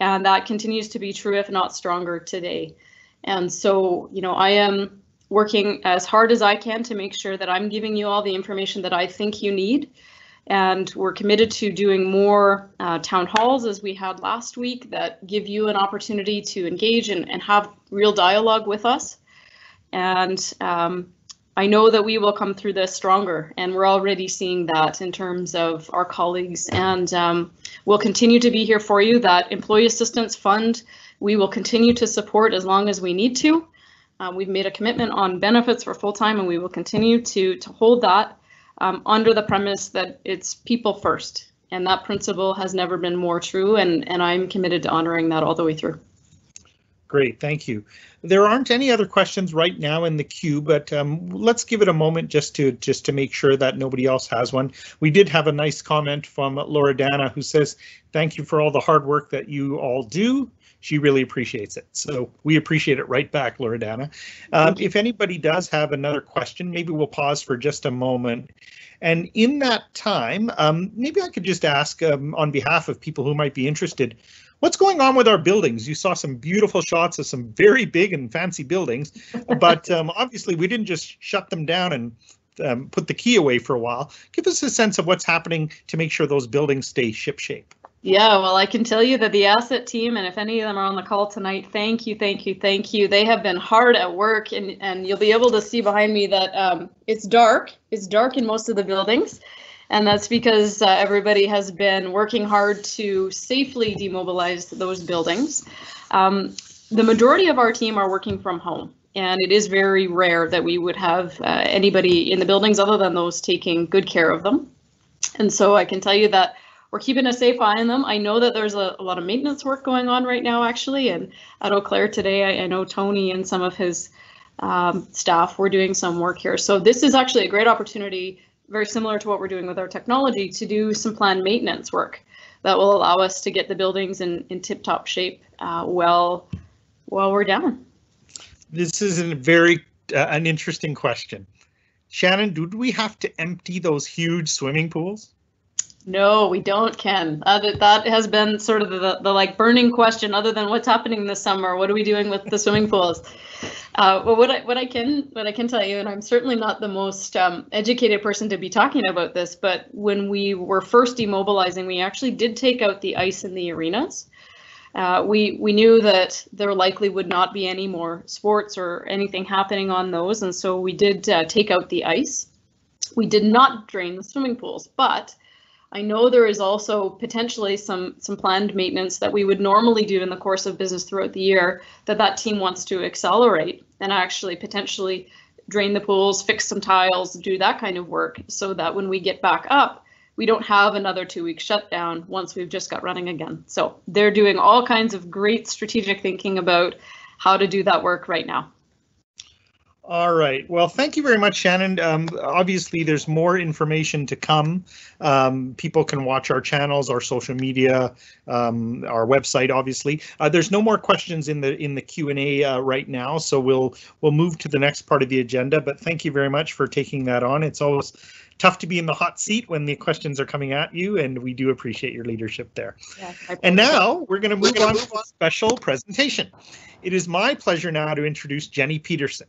and that continues to be true, if not stronger today. And so, you know, I am working as hard as I can to make sure that I'm giving you all the information that I think you need. And we're committed to doing more uh, town halls as we had last week that give you an opportunity to engage and, and have real dialogue with us. And um, I know that we will come through this stronger, and we're already seeing that in terms of our colleagues, and um, we'll continue to be here for you. That Employee Assistance Fund, we will continue to support as long as we need to. Uh, we've made a commitment on benefits for full-time, and we will continue to, to hold that um, under the premise that it's people first, and that principle has never been more true, and, and I'm committed to honoring that all the way through. Great, thank you. There aren't any other questions right now in the queue, but um, let's give it a moment just to just to make sure that nobody else has one. We did have a nice comment from Laura Dana who says, thank you for all the hard work that you all do. She really appreciates it. So we appreciate it right back, Laura Dana. Um, if anybody does have another question, maybe we'll pause for just a moment. And in that time, um, maybe I could just ask um, on behalf of people who might be interested, what's going on with our buildings? You saw some beautiful shots of some very big and fancy buildings, but um, obviously we didn't just shut them down and um, put the key away for a while. Give us a sense of what's happening to make sure those buildings stay shipshape. Yeah, well, I can tell you that the asset team, and if any of them are on the call tonight, thank you, thank you, thank you. They have been hard at work, and, and you'll be able to see behind me that um, it's dark. It's dark in most of the buildings. And that's because uh, everybody has been working hard to safely demobilize those buildings. Um, the majority of our team are working from home, and it is very rare that we would have uh, anybody in the buildings other than those taking good care of them. And so I can tell you that we're keeping a safe eye on them. I know that there's a, a lot of maintenance work going on right now, actually, and at Eau Claire today, I, I know Tony and some of his um, staff were doing some work here. So this is actually a great opportunity, very similar to what we're doing with our technology, to do some planned maintenance work that will allow us to get the buildings in, in tip-top shape uh, well while we're down. This is a very uh, an interesting question. Shannon, do we have to empty those huge swimming pools? No, we don't, Ken. Uh, that, that has been sort of the, the like burning question, other than what's happening this summer, what are we doing with the swimming pools? Uh, well, what I, what I can what I can tell you, and I'm certainly not the most um, educated person to be talking about this, but when we were first demobilizing, we actually did take out the ice in the arenas. Uh, we, we knew that there likely would not be any more sports or anything happening on those, and so we did uh, take out the ice. We did not drain the swimming pools, but I know there is also potentially some some planned maintenance that we would normally do in the course of business throughout the year that that team wants to accelerate and actually potentially drain the pools, fix some tiles, do that kind of work, so that when we get back up, we don't have another two-week shutdown once we've just got running again. So they're doing all kinds of great strategic thinking about how to do that work right now. All right. Well, thank you very much, Shannon. Um, obviously, there's more information to come. Um, people can watch our channels, our social media, um, our website. Obviously, uh, there's no more questions in the in the Q and A uh, right now, so we'll we'll move to the next part of the agenda. But thank you very much for taking that on. It's always tough to be in the hot seat when the questions are coming at you, and we do appreciate your leadership there. Yeah, and now we're going to move on to a special presentation. It is my pleasure now to introduce Jenny Peterson.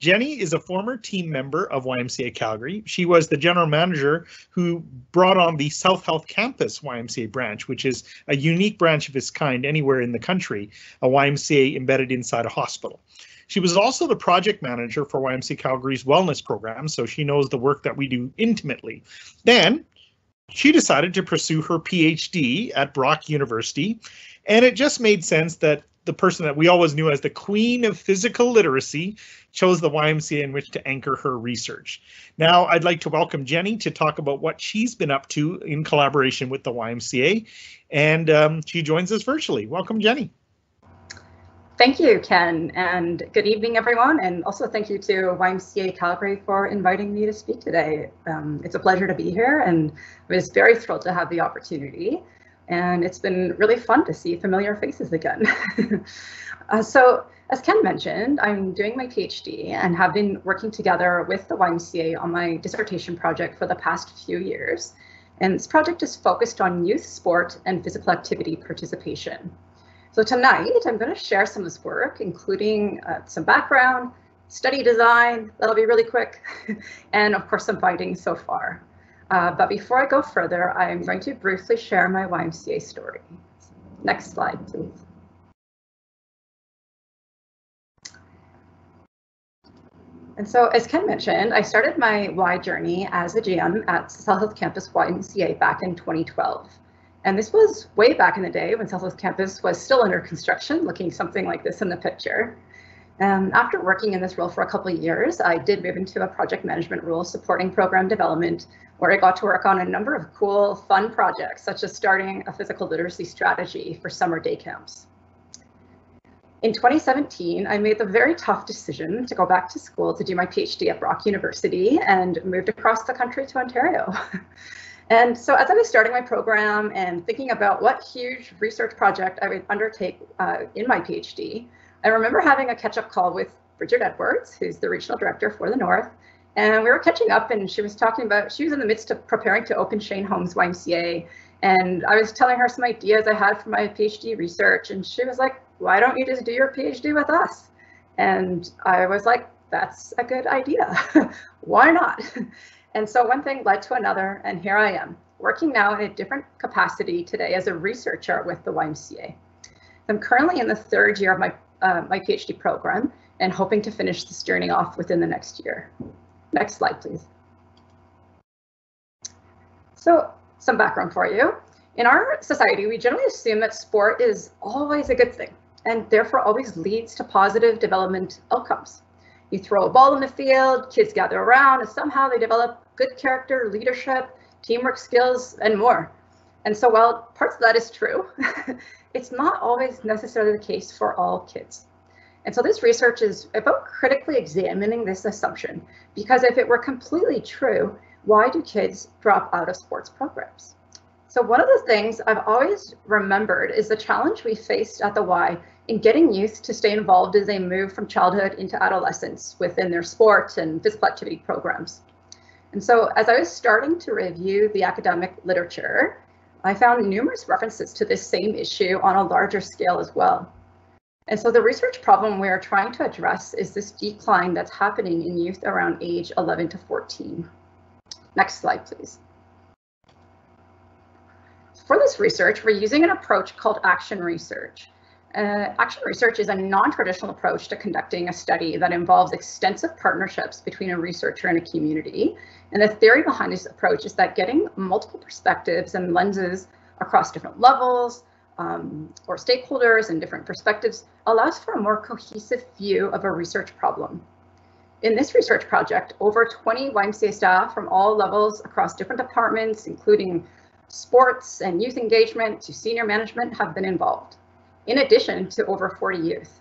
Jenny is a former team member of Y M C A Calgary. She was the general manager who brought on the South Health Campus Y M C A branch, which is a unique branch of its kind anywhere in the country, a Y M C A embedded inside a hospital. She was also the project manager for Y M C A Calgary's wellness program, so she knows the work that we do intimately. Then she decided to pursue her PhD at Brock University, and it just made sense that the person that we always knew as the queen of physical literacy chose the Y M C A in which to anchor her research. Now I'd like to welcome Jenny to talk about what she's been up to in collaboration with the Y M C A, and um, she joins us virtually. Welcome, Jenny. Thank you, Ken, and good evening, everyone. And also thank you to Y M C A Calgary for inviting me to speak today. Um, it's a pleasure to be here, and I was very thrilled to have the opportunity. And it's been really fun to see familiar faces again. uh, so as Ken mentioned, I'm doing my PhD and have been working together with the Y M C A on my dissertation project for the past few years. And this project is focused on youth sport and physical activity participation. So tonight I'm going to share some of this work, including uh, some background, study design, that'll be really quick, and of course some findings so far. Uh, but before I go further, I'm going to briefly share my Y M C A story. Next slide, please. And so, as Ken mentioned, I started my Y journey as a G M at South Health Campus Y M C A back in twenty twelve. And this was way back in the day when South Health Campus was still under construction, looking something like this in the picture. Um, after working in this role for a couple of years, I did move into a project management role supporting program development, where I got to work on a number of cool, fun projects, such as starting a physical literacy strategy for summer day camps. In twenty seventeen, I made the very tough decision to go back to school to do my PhD at Brock University and moved across the country to Ontario. And so as I was starting my program and thinking about what huge research project I would undertake uh, in my PhD, I remember having a catch-up call with Bridget Edwards, who's the regional director for the North, and we were catching up, and she was talking about, she was in the midst of preparing to open Shane Homes Y M C A, and I was telling her some ideas I had for my PhD research, and she was like, why don't you just do your PhD with us? And I was like, that's a good idea, why not? And so one thing led to another, and here I am, working now in a different capacity today as a researcher with the Y M C A. I'm currently in the third year of my Uh, my PhD program and hoping to finish this journey off within the next year. Next slide, please. So some background for you. In our society, we generally assume that sport is always a good thing and therefore always leads to positive development outcomes. You throw a ball in the field, kids gather around, and somehow they develop good character, leadership, teamwork skills, and more. And so while parts of that is true, it's not always necessarily the case for all kids. And so this research is about critically examining this assumption, because if it were completely true, why do kids drop out of sports programs? So one of the things I've always remembered is the challenge we faced at the Y in getting youth to stay involved as they move from childhood into adolescence within their sport and physical activity programs. And so as I was starting to review the academic literature, I found numerous references to this same issue on a larger scale as well. And so the research problem we're trying to address is this decline that's happening in youth around age eleven to fourteen. Next slide, please. For this research, we're using an approach called action research. Uh, action research is a non-traditional approach to conducting a study that involves extensive partnerships between a researcher and a community. And the theory behind this approach is that getting multiple perspectives and lenses across different levels, Um, or stakeholders and different perspectives allows for a more cohesive view of a research problem. In this research project, over twenty Y M C A staff from all levels across different departments, including sports and youth engagement to senior management, have been involved, in addition to over forty youth.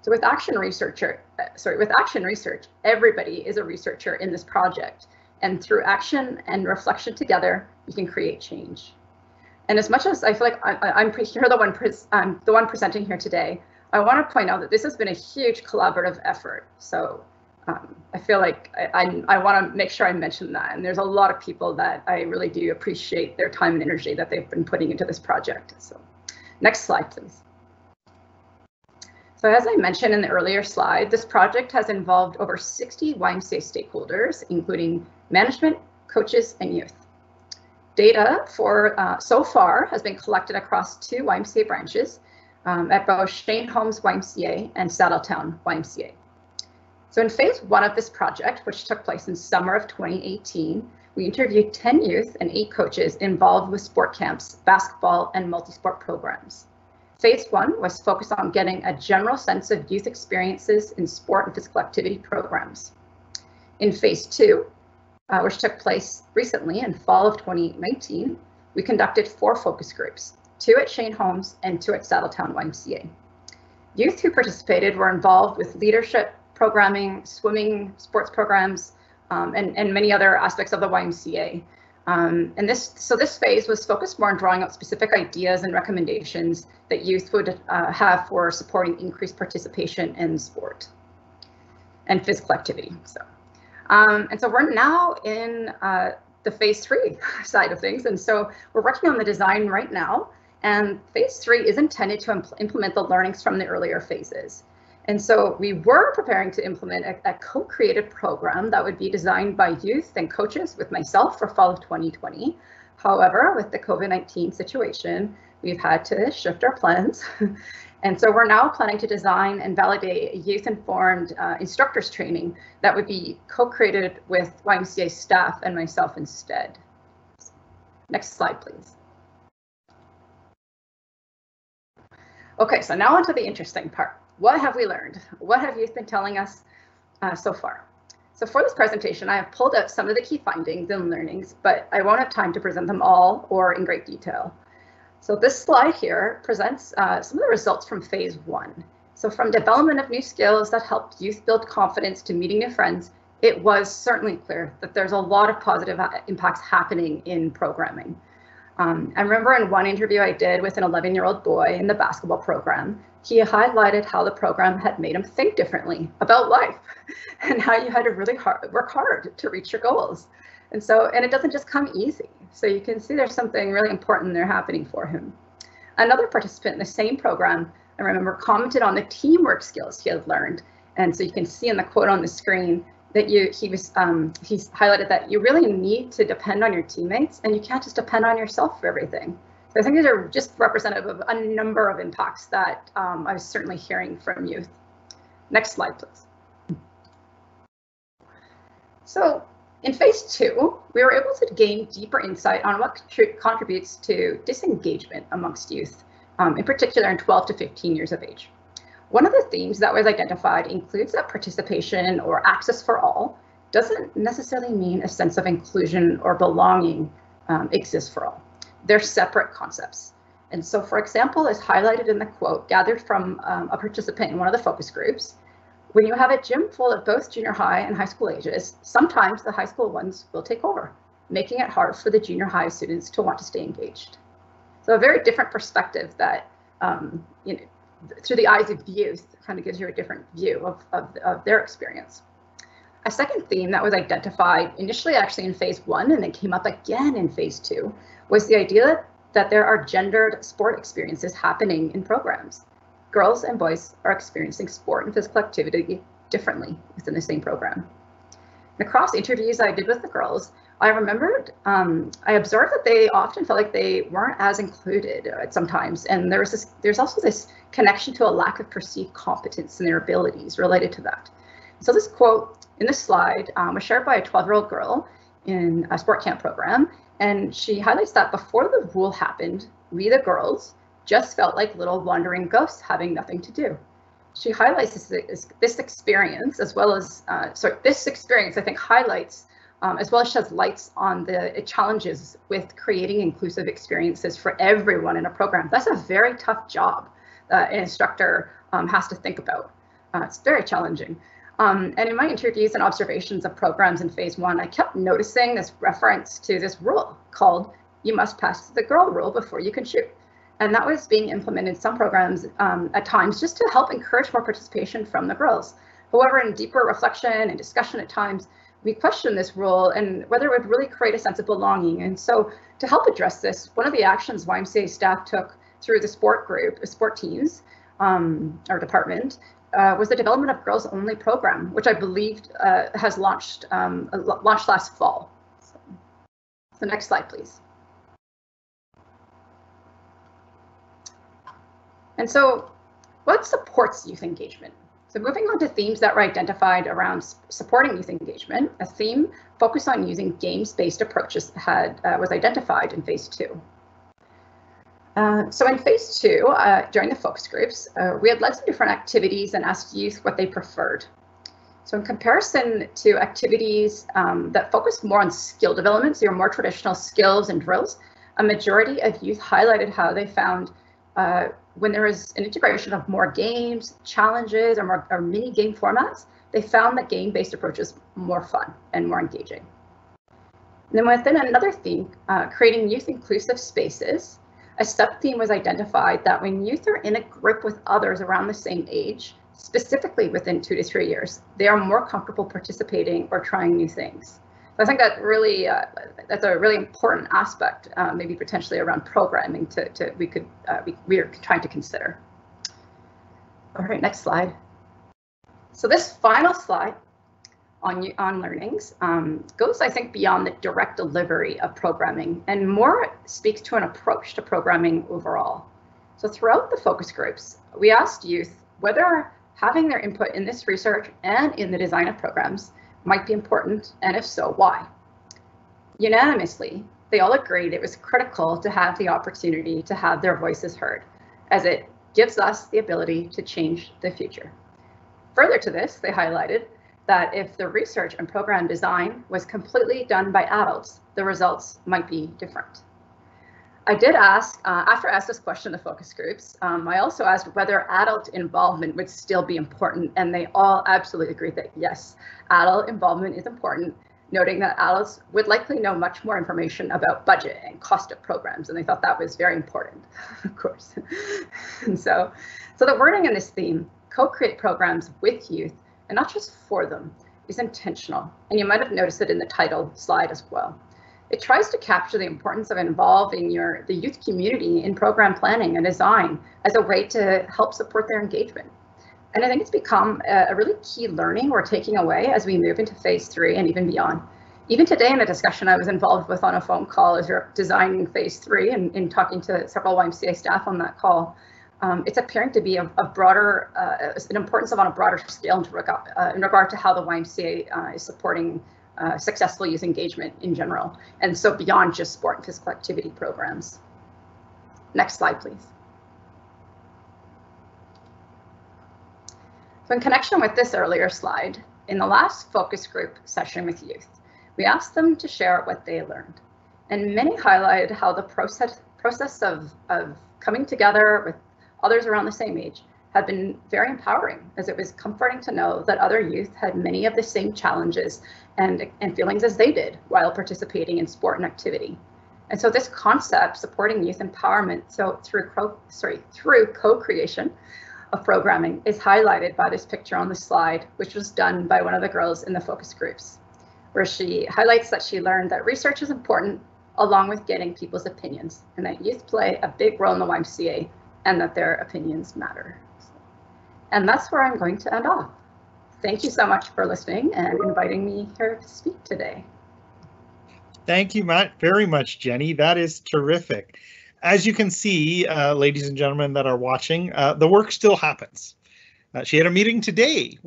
So with action researcher, sorry, with action research, everybody is a researcher in this project, and through action and reflection together, we can create change. And as much as I feel like I, I'm here, the one, um, the one presenting here today, I want to point out that this has been a huge collaborative effort. So um, I feel like I, I, I want to make sure I mention that. And there's a lot of people that I really do appreciate their time and energy that they've been putting into this project. So next slide, please. So as I mentioned in the earlier slide, this project has involved over sixty Y M C A stakeholders, including management, coaches, and youth. Data for uh, so far has been collected across two Y M C A branches um, at both Shane Homes Y M C A and Saddletown Y M C A. So in phase one of this project, which took place in summer of twenty eighteen, we interviewed ten youth and eight coaches involved with sport camps, basketball, and multi-sport programs. Phase one was focused on getting a general sense of youth experiences in sport and physical activity programs. In phase two, Uh, which took place recently in fall of twenty nineteen, we conducted four focus groups, two at Shane Homes and two at Saddletown Y M C A. Youth who participated were involved with leadership, programming, swimming, sports programs, um, and, and many other aspects of the Y M C A. Um, and this, so this phase was focused more on drawing out specific ideas and recommendations that youth would uh, have for supporting increased participation in sport and physical activity. So. Um, and so we're now in uh, the phase three side of things. And so we're working on the design right now. And phase three is intended to impl implement the learnings from the earlier phases. And so we were preparing to implement a, a co-created program that would be designed by youth and coaches with myself for fall of twenty twenty. However, with the COVID nineteen situation, we've had to shift our plans. And so we're now planning to design and validate a youth-informed uh, instructors training that would be co-created with Y M C A staff and myself instead. Next slide, please. Okay, so now onto the interesting part. What have we learned? What have youth been telling us uh, so far? So for this presentation, I have pulled out some of the key findings and learnings, but I won't have time to present them all or in great detail. So this slide here presents uh, some of the results from phase one. So from development of new skills that helped youth build confidence to meeting new friends, it was certainly clear that there's a lot of positive impacts happening in programming. Um, I remember in one interview I did with an eleven year old boy in the basketball program, he highlighted how the program had made him think differently about life and how you had to really hard, work hard to reach your goals. And so, and it doesn't just come easy. So you can see there's something really important there happening for him. Another participant in the same program, I remember, commented on the teamwork skills he had learned. And so you can see in the quote on the screen that you, he was, um, he's highlighted that you really need to depend on your teammates and you can't just depend on yourself for everything. So I think these are just representative of a number of impacts that um, I was certainly hearing from youth. Next slide, please. So, in phase two, we were able to gain deeper insight on what contributes to disengagement amongst youth, um, in particular in twelve to fifteen years of age. One of the themes that was identified includes that participation or access for all doesn't necessarily mean a sense of inclusion or belonging um, exists for all. They're separate concepts. And so, for example, as highlighted in the quote gathered from um, a participant in one of the focus groups, when you have a gym full of both junior high and high school ages, sometimes the high school ones will take over, making it hard for the junior high students to want to stay engaged. So a very different perspective that, um, you know, through the eyes of youth, kind of gives you a different view of, of, of their experience. A second theme that was identified initially actually in phase one and then came up again in phase two was the idea that there are gendered sport experiences happening in programs. Girls and boys are experiencing sport and physical activity differently within the same program. And across interviews I did with the girls, I remembered, um, I observed that they often felt like they weren't as included sometimes, and there was this, there's also this connection to a lack of perceived competence in their abilities related to that. So this quote in this slide um, was shared by a twelve-year-old girl in a sport camp program, and she highlights that before the rule happened, we the girls just felt like little wandering ghosts having nothing to do. She highlights this, this experience as well as, uh, sorry, this experience I think highlights Um, as well as sheds lights on the challenges with creating inclusive experiences for everyone in a program. That's a very tough job that an instructor um, has to think about. Uh, it's very challenging. Um, and in my interviews and observations of programs in phase one, I kept noticing this reference to this rule called, you must pass the girl rule before you can shoot. And that was being implemented in some programs um, at times just to help encourage more participation from the girls. However, in deeper reflection and discussion at times, we questioned this rule and whether it would really create a sense of belonging. And so to help address this, one of the actions Y M C A staff took through the sport group, the sport teams, um, our department, uh, was the development of girls only program, which I believe uh, has launched, um, launched last fall. So, so next slide, please. And so what supports youth engagement? So moving on to themes that were identified around supporting youth engagement, a theme focused on using games-based approaches had uh, was identified in phase two. Uh, so in phase two, uh, during the focus groups, uh, we had led some different activities and asked youth what they preferred. So in comparison to activities um, that focus more on skill development, so your more traditional skills and drills, a majority of youth highlighted how they found uh, when there was an integration of more games, challenges, or, more, or mini game formats, they found that game-based approaches more fun and more engaging. And then within another theme, uh, creating youth-inclusive spaces, a sub-theme was identified that when youth are in a group with others around the same age, specifically within two to three years, they are more comfortable participating or trying new things. So I think that really, uh, that's a really important aspect, uh, maybe potentially around programming to, to we could, uh, we, we are trying to consider. All right, next slide. So this final slide on, on learnings um, goes, I think, beyond the direct delivery of programming and more speaks to an approach to programming overall. So throughout the focus groups, we asked youth whether having their input in this research and in the design of programs might be important, and if so, why? Unanimously, they all agreed it was critical to have the opportunity to have their voices heard, as it gives us the ability to change the future. Further to this, they highlighted that if the research and program design was completely done by adults, the results might be different. I did ask, uh, after I asked this question in the focus groups, um, I also asked whether adult involvement would still be important, and they all absolutely agreed that yes, adult involvement is important, noting that adults would likely know much more information about budget and cost of programs, and they thought that was very important, of course. And so, so the wording in this theme, co-create programs with youth, and not just for them, is intentional, and you might have noticed it in the title slide as well. It tries to capture the importance of involving your, the youth community in program planning and design as a way to help support their engagement. And I think it's become a, a really key learning we're taking away as we move into phase three and even beyond. Even today in a discussion I was involved with on a phone call as we're designing phase three and, and talking to several Y M C A staff on that call, um, it's appearing to be of, of broader, uh, an importance of on a broader scale uh, in regard to how the Y M C A uh, is supporting Uh, successful youth engagement in general, and so beyond just sport and physical activity programs. Next slide, please. So in connection with this earlier slide, in the last focus group session with youth, we asked them to share what they learned, and many highlighted how the process, process of, of coming together with others around the same age had been very empowering, as it was comforting to know that other youth had many of the same challenges and, and feelings as they did while participating in sport and activity. And so this concept, supporting youth empowerment so through, sorry, through co-creation, of programming is highlighted by this picture on the slide, which was done by one of the girls in the focus groups, where she highlights that she learned that research is important along with getting people's opinions, and that youth play a big role in the Y M C A and that their opinions matter. And that's where I'm going to end off. Thank you so much for listening and inviting me here to speak today. Thank you very much, Jenny. That is terrific. As you can see, uh, ladies and gentlemen that are watching, uh, the work still happens. Uh, she had a meeting today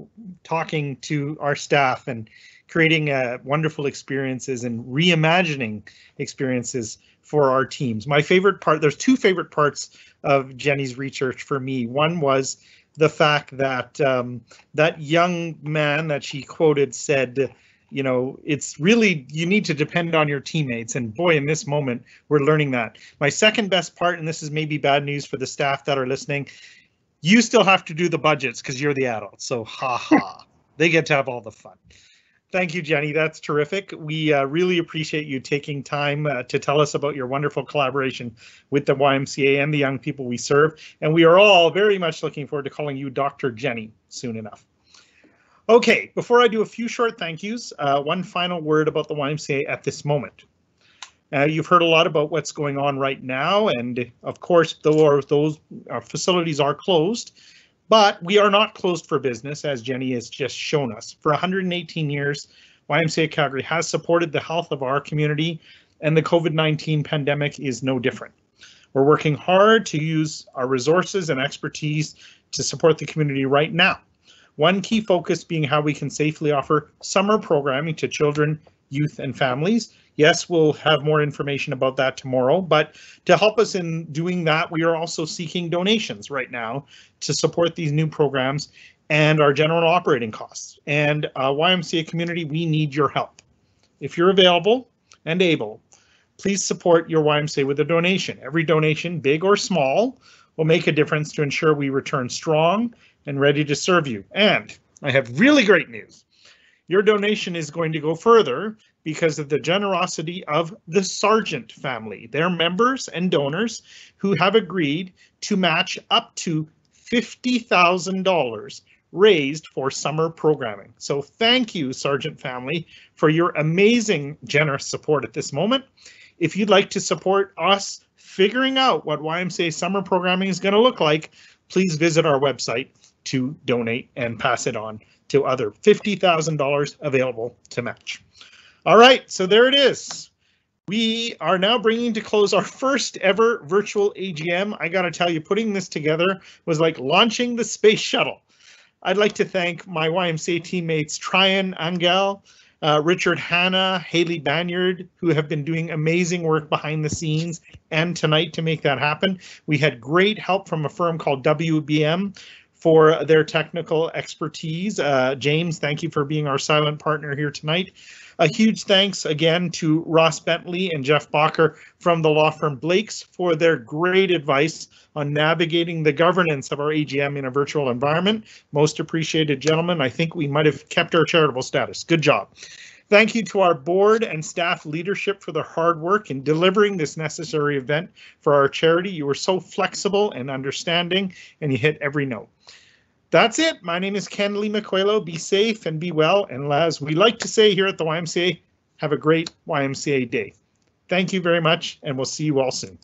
talking to our staff and creating uh, wonderful experiences and reimagining experiences for our teams. My favorite part, there's two favorite parts of Jenny's research for me. One was the fact that um, that young man that she quoted said, you know, it's really, you need to depend on your teammates, and boy, in this moment, we're learning that. My second best part, and this is maybe bad news for the staff that are listening, you still have to do the budgets because you're the adult, so ha ha, they get to have all the fun. Thank you, Jenny. That's terrific. We uh, really appreciate you taking time uh, to tell us about your wonderful collaboration with the Y M C A and the young people we serve. And we are all very much looking forward to calling you Doctor Jenny soon enough. Okay, before I do a few short thank yous, uh, one final word about the Y M C A at this moment. Uh, you've heard a lot about what's going on right now, and of course, though our, those our facilities are closed, but we are not closed for business, as Jenny has just shown us. For one hundred eighteen years, Y M C A Calgary has supported the health of our community, and the COVID nineteen pandemic is no different. We're working hard to use our resources and expertise to support the community right now. One key focus being how we can safely offer summer programming to children, youth, and families. Yes, we'll have more information about that tomorrow, but to help us in doing that, we are also seeking donations right now to support these new programs and our general operating costs. And uh, Y M C A community, we need your help. If you're available and able, please support your Y M C A with a donation. Every donation, big or small, will make a difference to ensure we return strong and ready to serve you. And I have really great news. Your donation is going to go further because of the generosity of the Sargent family, their members and donors who have agreed to match up to fifty thousand dollars raised for summer programming. So thank you, Sargent family, for your amazing generous support at this moment. If you'd like to support us figuring out what Y M C A summer programming is going to look like, please visit our website to donate and pass it on to other. Fifty thousand dollars available to match. All right, so there it is. We are now bringing to close our first ever virtual A G M. I gotta tell you, putting this together was like launching the space shuttle. I'd like to thank my Y M C A teammates, Tryon Angel, uh, Richard Hanna, Haley Banyard, who have been doing amazing work behind the scenes and tonight to make that happen. We had great help from a firm called W B M for their technical expertise. Uh, James, thank you for being our silent partner here tonight. A huge thanks again to Ross Bentley and Jeff Bacher from the law firm Blakes for their great advice on navigating the governance of our A G M in a virtual environment. Most appreciated, gentlemen. I think we might have kept our charitable status. Good job. Thank you to our board and staff leadership for their hard work in delivering this necessary event for our charity. You were so flexible and understanding, and you hit every note. That's it. My name is Ken Lima-Coelho. Be safe and be well. And as we like to say here at the Y M C A, have a great Y M C A day. Thank you very much, and we'll see you all soon.